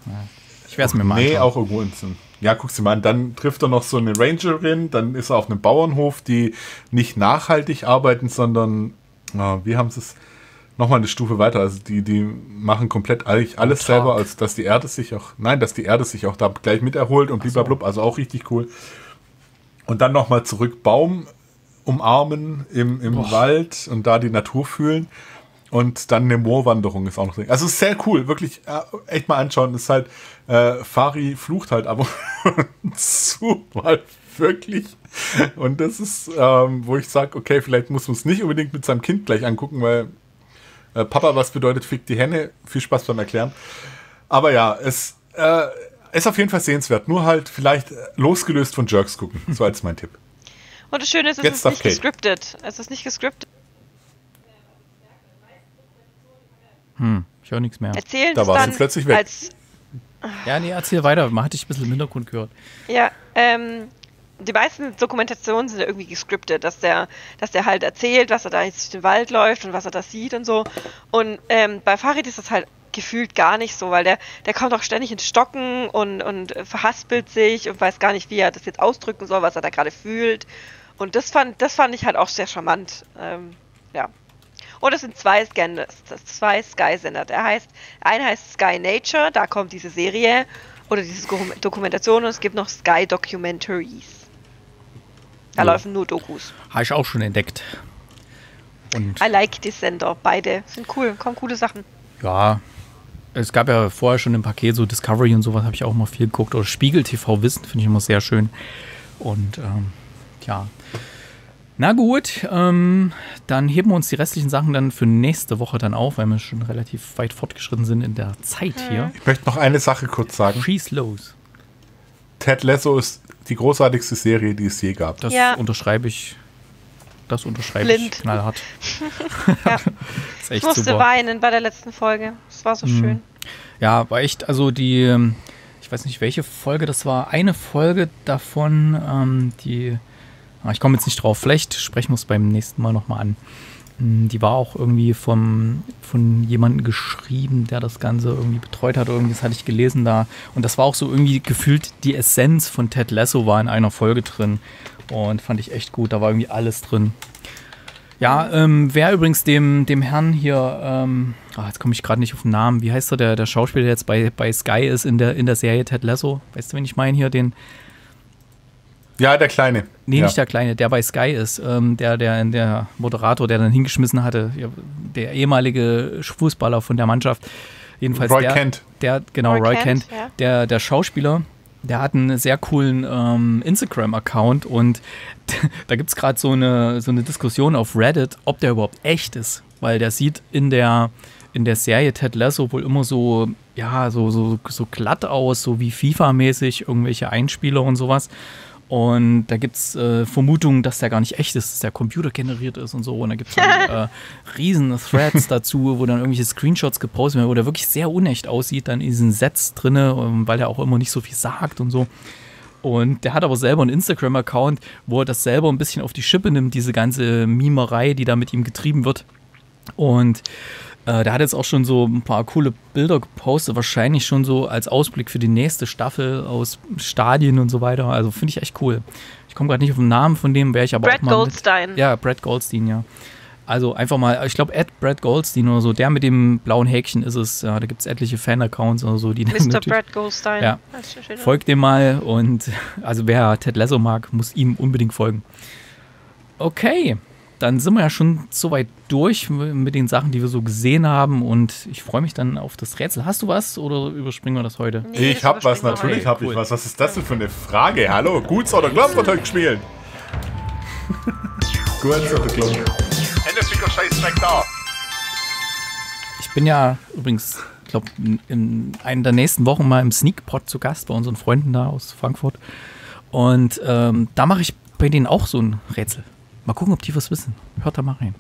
Ja. Ich werde es mir mal anschauen. Nee, auch irgendwo in Sinn. Ja, guck's dir mal an. Dann trifft er noch so eine Rangerin, dann ist er auf einem Bauernhof, die nicht nachhaltig arbeiten, sondern, wie haben sie es, nochmal eine Stufe weiter, also die machen komplett alles selber, als dass die Erde sich auch, da gleich mit erholt und blablabla, also auch richtig cool. Und dann nochmal zurück, Baum umarmen im Wald und da die Natur fühlen. Und dann eine Moorwanderung ist auch noch drin. Also ist sehr cool, wirklich echt mal anschauen. Ist halt, Fahri flucht halt ab und zu, mal wirklich. Und das ist, wo ich sage, okay, vielleicht muss man es nicht unbedingt mit seinem Kind gleich angucken, weil Papa, was bedeutet, fick die Henne? Viel Spaß beim Erklären. Aber ja, es... ist auf jeden Fall sehenswert, nur halt vielleicht losgelöst von Jerks gucken, so als mein Tipp. Und das Schöne ist, es ist nicht gescriptet. Ich höre nichts mehr. Erzählen da war sie plötzlich weg. Ja, nee, erzähl weiter, man hat dich ein bisschen im Hintergrund gehört. Ja, die meisten Dokumentationen sind ja irgendwie gescriptet, dass der halt erzählt, was er da jetzt durch den Wald läuft und was er da sieht und so. Und bei Farid ist das halt gefühlt gar nicht so, weil der kommt auch ständig ins Stocken und verhaspelt sich und weiß gar nicht, wie er das jetzt ausdrücken soll, was er da gerade fühlt. Und das fand ich halt auch sehr charmant. Ja. Und es sind zwei Sky-Sender. Einer heißt Sky Nature, da kommt diese Serie oder diese Dokumentation, und es gibt noch Sky Documentaries. Da laufen nur Dokus. Habe ich auch schon entdeckt. Und I like die Sender, beide. Sind cool, kommen coole Sachen. Ja, es gab ja vorher schon im Paket so Discovery und sowas, habe ich auch mal viel geguckt. Oder Spiegel TV Wissen finde ich immer sehr schön. Und ja. Na gut, dann heben wir uns die restlichen Sachen dann für nächste Woche dann auf, weil wir schon relativ weit fortgeschritten sind in der Zeit hier. Ich möchte noch eine Sache kurz sagen. Schieß los. Ted Lasso ist die großartigste Serie, die es je gab. Das unterschreibe ich. Das unterschreibe ich knallhart. Ja. Ist echt, ich musste super weinen bei der letzten Folge. Es war so schön. Ja, war echt, also die, ich weiß nicht, welche Folge das war. Eine Folge davon, ich komme jetzt nicht drauf. Vielleicht sprechen wir es beim nächsten Mal nochmal an. Die war auch irgendwie von jemandem geschrieben, der das Ganze irgendwie betreut hat. Irgendwie, das hatte ich gelesen da. Und das war auch so irgendwie gefühlt die Essenz von Ted Lasso war in einer Folge drin. Und fand ich echt gut, da war irgendwie alles drin. Ja, wer übrigens dem Herrn hier, jetzt komme ich gerade nicht auf den Namen, wie heißt der Schauspieler, der jetzt bei Sky ist in der Serie Ted Lasso? Weißt du, wen ich meine hier, den... Ja, der Kleine. Nee, nicht der Kleine, der bei Sky ist, der Moderator, der dann hingeschmissen hatte, der ehemalige Fußballer von der Mannschaft. Jedenfalls Roy Kent. Genau, Roy Kent, ja. Der Schauspieler. Der hat einen sehr coolen Instagram-Account und da gibt es gerade so eine Diskussion auf Reddit, ob der überhaupt echt ist. Weil der sieht in der Serie Ted Lasso wohl immer so glatt aus, so wie FIFA-mäßig, irgendwelche Einspieler und sowas. Und da gibt es Vermutungen, dass der gar nicht echt ist, dass der Computer generiert ist und so. Und da gibt es dann riesen Threads dazu, wo dann irgendwelche Screenshots gepostet werden, wo der wirklich sehr unecht aussieht, dann in diesen Sets drin, weil der auch immer nicht so viel sagt und so. Und der hat aber selber einen Instagram-Account, wo er das selber ein bisschen auf die Schippe nimmt, diese ganze Mimerei, die da mit ihm getrieben wird. Und der hat jetzt auch schon so ein paar coole Bilder gepostet, wahrscheinlich schon so als Ausblick für die nächste Staffel aus Stadien und so weiter. Also finde ich echt cool. Ich komme gerade nicht auf den Namen von dem, wäre ich aber Brad auch mal Goldstein. Ja, Brad Goldstein, ja. Also einfach mal, ich glaube, Brad Goldstein oder so, der mit dem blauen Häkchen ist es. Ja, da gibt es etliche Fan-Accounts oder so. Die Mr. Brad Goldstein. Ja. Folgt dem mal und also wer Ted Lasso mag, muss ihm unbedingt folgen. Okay, dann sind wir ja schon soweit durch mit den Sachen, die wir so gesehen haben. Und ich freue mich dann auf das Rätsel. Hast du was oder überspringen wir das heute? Nee, ich habe was, natürlich habe ich was. Was ist das denn für eine Frage? Hallo, Guts oder Klopf wird heute gespielt. Guts oder Klopf. Ich bin ja übrigens, ich glaube, in einer der nächsten Wochen mal im Sneakpot zu Gast bei unseren Freunden da aus Frankfurt. Und da mache ich bei denen auch so ein Rätsel. Mal gucken, ob die was wissen. Hört da mal rein.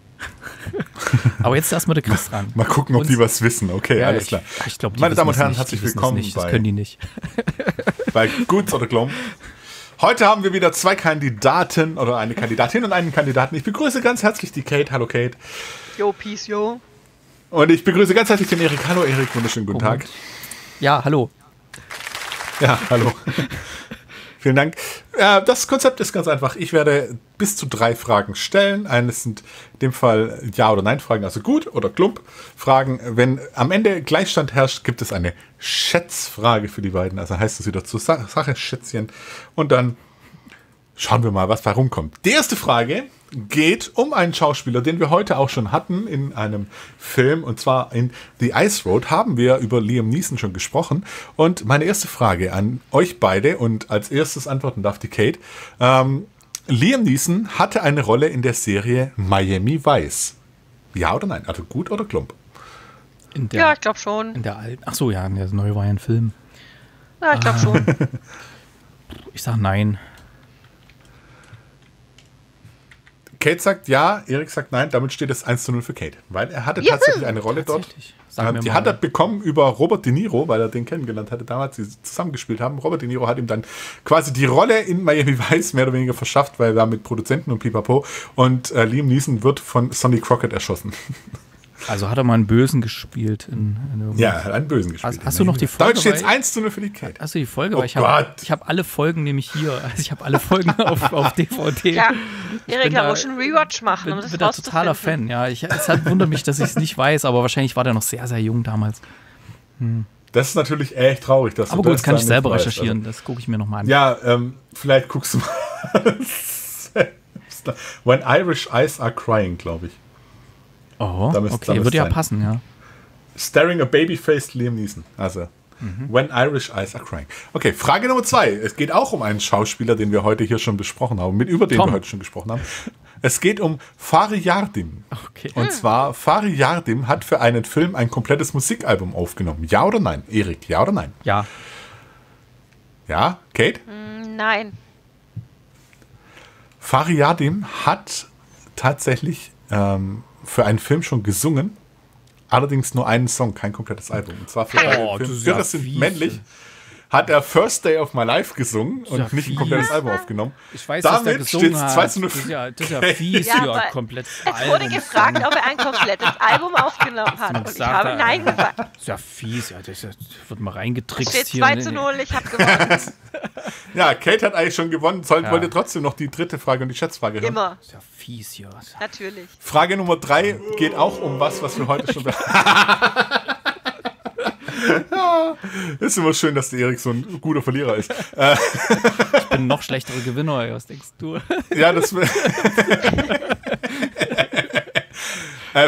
Aber jetzt erstmal der Chris dran. Mal gucken, ob die was wissen. Okay, ja, alles klar. Ich glaub, meine Damen und Herren, herzlich willkommen. Das können die nicht. Bei Guts oder Klomp. Heute haben wir wieder zwei Kandidaten oder eine Kandidatin und einen Kandidaten. Ich begrüße ganz herzlich die Kate. Hallo Kate. Yo, peace, yo. Und ich begrüße ganz herzlich den Erik. Hallo Erik, wunderschönen guten Tag. Ja, hallo. Ja, hallo. Vielen Dank. Das Konzept ist ganz einfach. Ich werde bis zu 3 Fragen stellen. Eines sind in dem Fall Ja- oder Nein-Fragen, also gut oder Klump-Fragen. Wenn am Ende Gleichstand herrscht, gibt es eine Schätzfrage für die beiden. Also heißt es wieder zur Sache, Schätzchen. Und dann schauen wir mal, was da rumkommt. Die erste Frage geht um einen Schauspieler, den wir heute auch schon hatten in einem Film. Und zwar in The Ice Road haben wir über Liam Neeson schon gesprochen. Und meine erste Frage an euch beide und als erstes antworten darf die Kate. Liam Neeson hatte eine Rolle in der Serie Miami Vice. Ja oder nein? Also gut oder klump? Ja, ich glaube schon. In der alten. Ach so, ja, der neue war ja ein Film. Ja, ich glaube schon. Ich sage nein. Kate sagt ja, Erik sagt nein, damit steht es 1:0 für Kate. Weil er hatte tatsächlich eine Rolle dort. Die hat er bekommen über Robert De Niro, weil er den kennengelernt hatte, damals sie zusammengespielt haben. Robert De Niro hat ihm dann quasi die Rolle in Miami Vice mehr oder weniger verschafft, weil er war mit Produzenten und Pipapo. Und Liam Neeson wird von Sonny Crockett erschossen. Also hat er mal einen Bösen gespielt. Ja, er hat einen Bösen gespielt. Hast du noch die Folge? Damit steht es 1:0 für die Kate. Hast du die Folge? Oh, ich habe alle Folgen nämlich hier. Also ich habe alle Folgen auf DVD. Ja, Erik, da muss schon einen Rewatch machen. Ich bin da totaler Fan. Ja, es halt wundert mich, dass ich es nicht weiß, aber wahrscheinlich war der noch sehr, sehr jung damals. Hm. Das ist natürlich echt traurig. Dass aber du gut, das kann ich selber recherchieren. Also, das gucke ich mir nochmal an. Ja, vielleicht guckst du mal. When Irish Eyes Are Crying, glaube ich. Oh, okay, würde ja passen, ja. Staring a baby-faced Liam Neeson. Also, When Irish Eyes Are Crying. Okay, Frage Nummer 2. Es geht auch um einen Schauspieler, den wir heute hier schon besprochen haben, über den wir heute schon gesprochen haben. Es geht um Fahri Yardim. Okay. Und zwar, Fahri Yardim hat für einen Film ein komplettes Musikalbum aufgenommen. Ja oder nein? Erik, ja oder nein? Ja. Ja? Kate? Nein. Fahri Yardim hat tatsächlich für einen Film schon gesungen, allerdings nur einen Song, kein komplettes Album. Und zwar für einen Film, für das sind männlich, hat er First Day of My Life gesungen und nicht ein komplettes Album aufgenommen. Ich weiß, damit steht es 2:0. Das ist ja fies, ja, komplettes Album. Es wurde gefragt, ob er ein komplettes Album aufgenommen hat. Und ich habe nein gesagt. Das ist ja fies, das wird mal reingetrickst hier. Es steht 2:0, ich habe gewonnen. Ja, Kate hat eigentlich schon gewonnen. Wollt ihr trotzdem noch die dritte Frage und die Schätzfrage hören? Immer. Das ist ja fies hier. Natürlich. Frage Nummer 3 geht auch um was wir heute schon... Ja, ist immer schön, dass der Erik so ein guter Verlierer ist. Ich bin noch schlechterer Gewinner, was denkst du? Ja, das...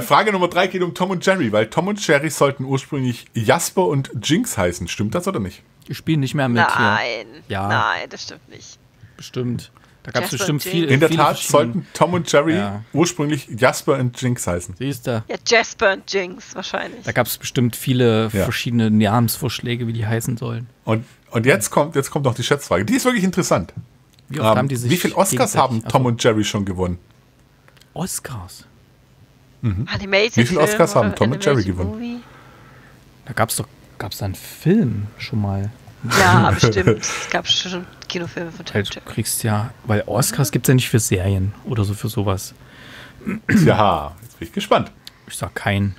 Frage Nummer 3 geht um Tom und Jerry, weil Tom und Jerry sollten ursprünglich Jasper und Jinx heißen. Stimmt das oder nicht? Ich spiele nicht mehr mit. Nein, ja. Nein, das stimmt nicht. Bestimmt. Da gab es bestimmt viel. In der Tat sollten Tom und Jerry ursprünglich Jasper und Jinx heißen. Siehst du? Ja, Jasper und Jinx wahrscheinlich. Da gab es bestimmt viele verschiedene Namensvorschläge, wie die heißen sollen. Und jetzt kommt noch die Schätzfrage. Die ist wirklich interessant. Wie oft haben die sich, wie viele Oscars haben Tom und Jerry schon gewonnen? Oscars? Mhm. Wie viele Oscars haben Tom und Jerry gewonnen? Movie? Da gab es da einen Film schon mal. Ja, bestimmt. Es gab schon Kinofilme von Tom. Du kriegst ja, weil Oscars gibt es ja nicht für Serien oder so für sowas. Ja, jetzt bin ich gespannt. Ich sag kein.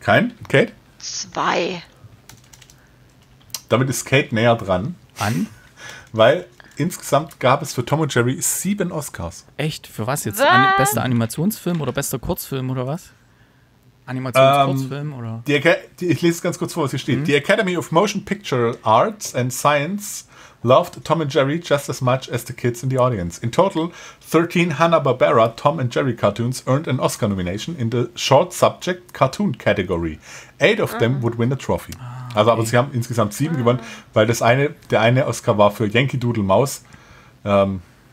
Kein? Kate? 2. Damit ist Kate näher dran. Weil insgesamt gab es für Tom und Jerry 7 Oscars. Echt? Für was jetzt? Bester Animationsfilm oder bester Kurzfilm oder was? Animationskurzfilm oder? Ich lese es ganz kurz vor, was hier steht. Die Academy of Motion Picture Arts and Science loved Tom and Jerry just as much as the kids in the audience. In total, 13 Hanna-Barbera Tom and Jerry cartoons earned an Oscar nomination in the short subject cartoon category. 8 of them would win a trophy. Also, aber sie haben insgesamt 7 gewonnen, weil das der eine Oscar war für Yankee Doodle Mouse.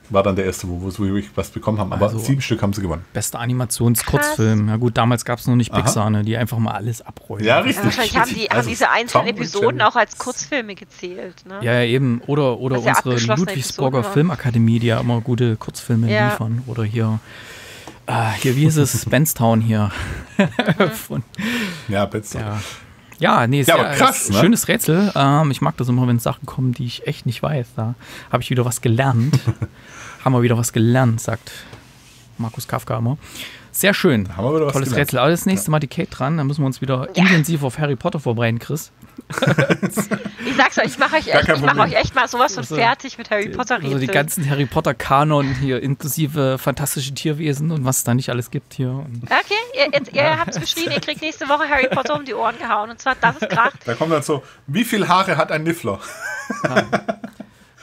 War dann der erste, wo sie was bekommen haben. Aber also, 7 Stück haben sie gewonnen. Bester Animationskurzfilm. Na gut, damals gab es noch nicht Pixar, ne, die einfach mal alles abräumen. Ja, richtig. Ja, wahrscheinlich haben diese einzelnen Episoden auch als Kurzfilme gezählt. Ne? Ja, eben. Oder unsere Ludwigsburger Filmakademie, die ja immer gute Kurzfilme liefern. Oder hier, wie ist es? Benstown hier. Ja, Benstown. Ja. Ja, nee, ja, aber krass, ne? Schönes Rätsel. Ich mag das immer, wenn Sachen kommen, die ich echt nicht weiß. Da habe ich wieder was gelernt. Haben wir wieder was gelernt, sagt Markus Kafka immer. Sehr schön. Haben wir wieder was Tolles gelernt. Rätsel. Aber das nächste Mal die Kate dran. Dann müssen wir uns wieder intensiv auf Harry Potter vorbereiten, Chris. Ich sag's euch, ich mache euch, echt mal sowas von fertig mit Harry Potter Rätseln. Also die ganzen Harry Potter Kanon hier, inklusive fantastische Tierwesen und was es da nicht alles gibt hier. Und okay, ihr habt es beschrieben, ihr kriegt nächste Woche Harry Potter um die Ohren gehauen. Und zwar, das ist Krach. Da kommt dann so, wie viel Haare hat ein Niffler? Ja.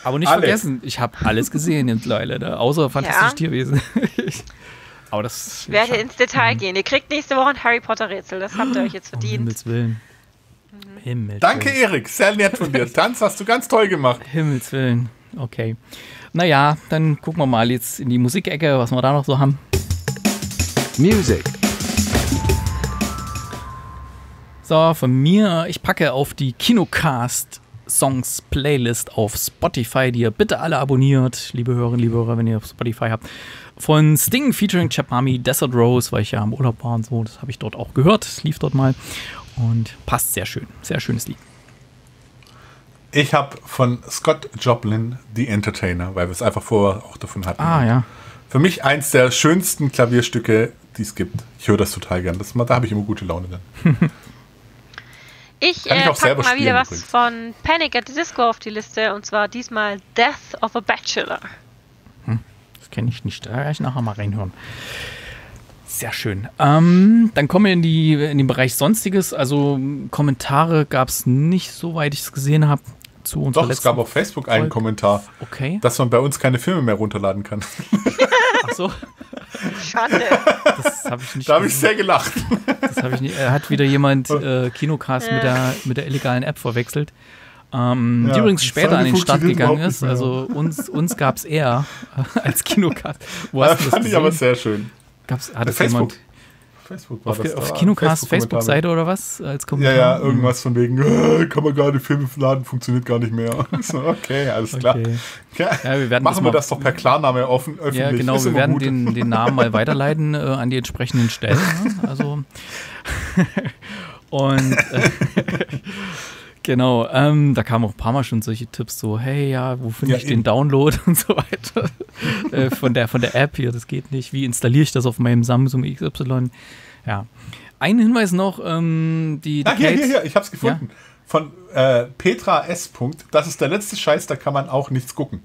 Aber nicht vergessen, ich habe alles gesehen jetzt, Leute, außer fantastische Tierwesen. Aber das, ich werde ins Detail gehen. Ihr kriegt nächste Woche ein Harry Potter Rätsel. Das habt ihr euch jetzt verdient. Um Himmels Willen. Himmels Danke, Willen. Erik. Sehr nett von dir. Tanz hast du ganz toll gemacht. Himmels Willen. Okay. Naja, dann gucken wir mal jetzt in die Musikecke, was wir da noch so haben. Music. So, von mir, ich packe auf die Kinocast Songs Playlist auf Spotify, die ihr bitte alle abonniert, liebe Hörerinnen, liebe Hörer, wenn ihr auf Spotify habt. Von Sting featuring Chapami, Desert Rose, weil ich ja im Urlaub war und so, das habe ich dort auch gehört, das lief dort mal und passt sehr schön, sehr schönes Lied. Ich habe von Scott Joplin The Entertainer, weil wir es einfach vorher auch davon hatten. Ah ja. Für mich eins der schönsten Klavierstücke, die es gibt. Ich höre das total gern, da habe ich immer gute Laune dann. Ich packe mal wieder was von Panic! At the Disco auf die Liste und zwar diesmal Death of a Bachelor. Das kenne ich nicht, da werde ich nachher mal reinhören. Sehr schön. Dann kommen wir in den Bereich Sonstiges. Also Kommentare gab es nicht, soweit ich es gesehen habe. Doch, es gab auf Facebook einen Kommentar, dass man bei uns keine Filme mehr runterladen kann. Ach so. Schande. Das hab ich nicht da habe ich sehr gelacht. Das hab ich nicht, hat wieder jemand Kinocast mit der illegalen App verwechselt, die übrigens später an den Start gegangen ist. Also uns gab es eher als Kinocast. Wo hast du das gesehen? Ich aber sehr schön. Hat Facebook. Facebook war das auf Kinocast Facebook-Seite oder was? Als Kommentar? Ja, irgendwas von wegen, kann man gar nicht Filme laden, funktioniert gar nicht mehr. So, okay, alles klar. Okay. Ja, machen wir das doch per Klarname öffentlich. Ja, genau, wir werden den Namen mal weiterleiten an die entsprechenden Stellen. Ne? Also und genau, da kamen auch ein paar Mal schon solche Tipps, so, hey, wo finde ich den Download und so weiter von der App hier, das geht nicht, wie installiere ich das auf meinem Samsung XY, ja. Einen Hinweis noch, hier, ich hab's gefunden, von Petra S. Das ist der letzte Scheiß, da kann man auch nichts gucken.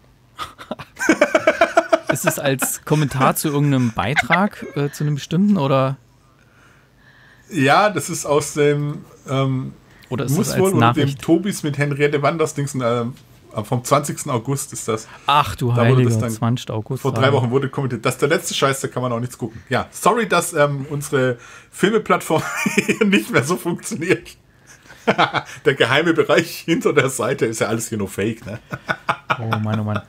Ist es als Kommentar zu irgendeinem Beitrag, zu einem bestimmten, oder? Ja, das ist aus dem, oder ist das als Nachricht? Dem Tobis mit Henriette Wanders-Dings vom 20. August ist das. Ach du Heiliger, 20. August. Vor 3 Wochen wurde kommentiert, das ist der letzte Scheiß, da kann man auch nichts gucken. Ja, sorry, dass unsere Filmeplattform nicht mehr so funktioniert. Der geheime Bereich hinter der Seite ist ja alles hier nur Fake, ne? Oh Mann, oh Mann.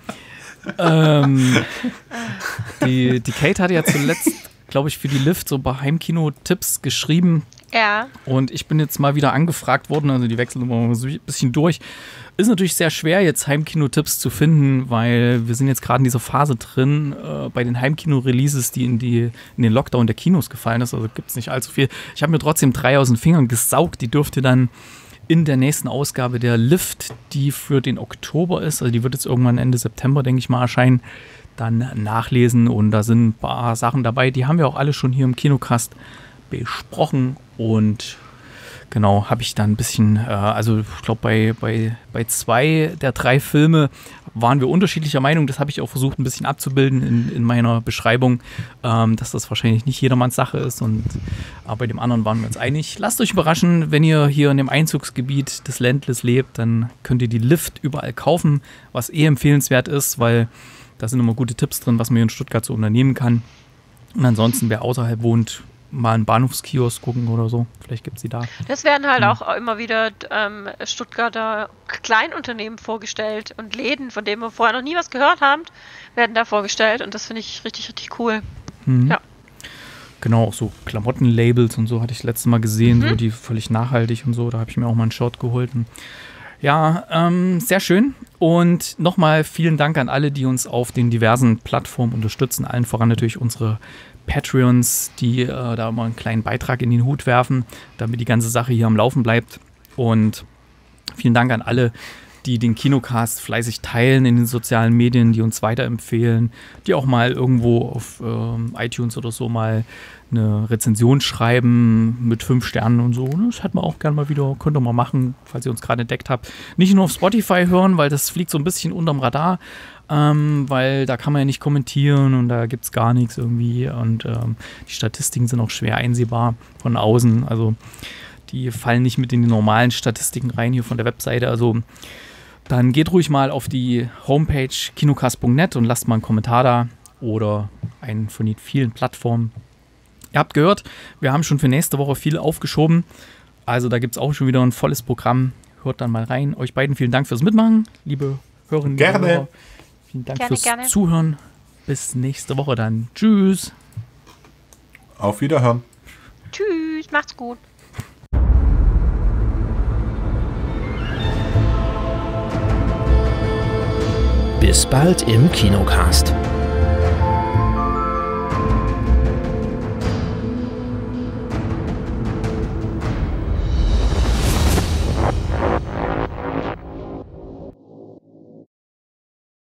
Die Kate hatte ja zuletzt, glaube ich, für die Lift so ein paar Heimkino-Tipps geschrieben. Ja. Und ich bin jetzt mal wieder angefragt worden, also die wechseln immer so ein bisschen durch. Ist natürlich sehr schwer, jetzt Heimkino-Tipps zu finden, weil wir sind jetzt gerade in dieser Phase drin, bei den Heimkino-Releases, die in den Lockdown der Kinos gefallen ist, also gibt es nicht allzu viel. Ich habe mir trotzdem 3 aus den Fingern gesaugt, die dürft ihr dann in der nächsten Ausgabe der Lift, die für den Oktober ist, also die wird jetzt irgendwann Ende September, denke ich mal, erscheinen, dann nachlesen und da sind ein paar Sachen dabei, die haben wir auch alle schon hier im Kinocast besprochen und genau, habe ich dann ein bisschen, also ich glaube bei 2 der 3 Filme waren wir unterschiedlicher Meinung. Das habe ich auch versucht, ein bisschen abzubilden in meiner Beschreibung, dass das wahrscheinlich nicht jedermanns Sache ist. Aber bei dem anderen waren wir uns einig. Lasst euch überraschen, wenn ihr hier in dem Einzugsgebiet des Ländles lebt, dann könnt ihr die Lift überall kaufen, was empfehlenswert ist, weil da sind immer gute Tipps drin, was man hier in Stuttgart so unternehmen kann. Und ansonsten, wer außerhalb wohnt, mal einen Bahnhofskiosk gucken oder so. Vielleicht gibt es die da. Das werden halt auch immer wieder Stuttgarter Kleinunternehmen vorgestellt und Läden, von denen wir vorher noch nie was gehört haben, werden da vorgestellt und das finde ich richtig, richtig cool. Mhm. Ja. Genau, auch so Klamottenlabels und so hatte ich das letzte Mal gesehen, so die völlig nachhaltig und so. Da habe ich mir auch mal ein Shirt geholt. Ja, sehr schön. Und nochmal vielen Dank an alle, die uns auf den diversen Plattformen unterstützen. Allen voran natürlich unsere Patreons, die da immer einen kleinen Beitrag in den Hut werfen, damit die ganze Sache hier am Laufen bleibt. Und vielen Dank an alle, die den Kinocast fleißig teilen in den sozialen Medien, die uns weiterempfehlen, die auch mal irgendwo auf iTunes oder so mal eine Rezension schreiben mit 5 Sternen und so. Das hat man auch gerne mal wieder, könnt ihr mal machen, falls ihr uns gerade entdeckt habt. Nicht nur auf Spotify hören, weil das fliegt so ein bisschen unterm Radar, weil da kann man ja nicht kommentieren und da gibt es gar nichts irgendwie und die Statistiken sind auch schwer einsehbar von außen, also die fallen nicht mit in die normalen Statistiken rein hier von der Webseite, also dann geht ruhig mal auf die Homepage kinocast.net und lasst mal einen Kommentar da oder einen von den vielen Plattformen. Ihr habt gehört, wir haben schon für nächste Woche viel aufgeschoben. Also da gibt es auch schon wieder ein volles Programm. Hört dann mal rein. Euch beiden vielen Dank fürs Mitmachen, liebe Hörerinnen. Gerne. Hörer. Vielen Dank fürs Zuhören. Bis nächste Woche dann. Tschüss. Auf Wiederhören. Tschüss, macht's gut. Bis bald im Kinocast.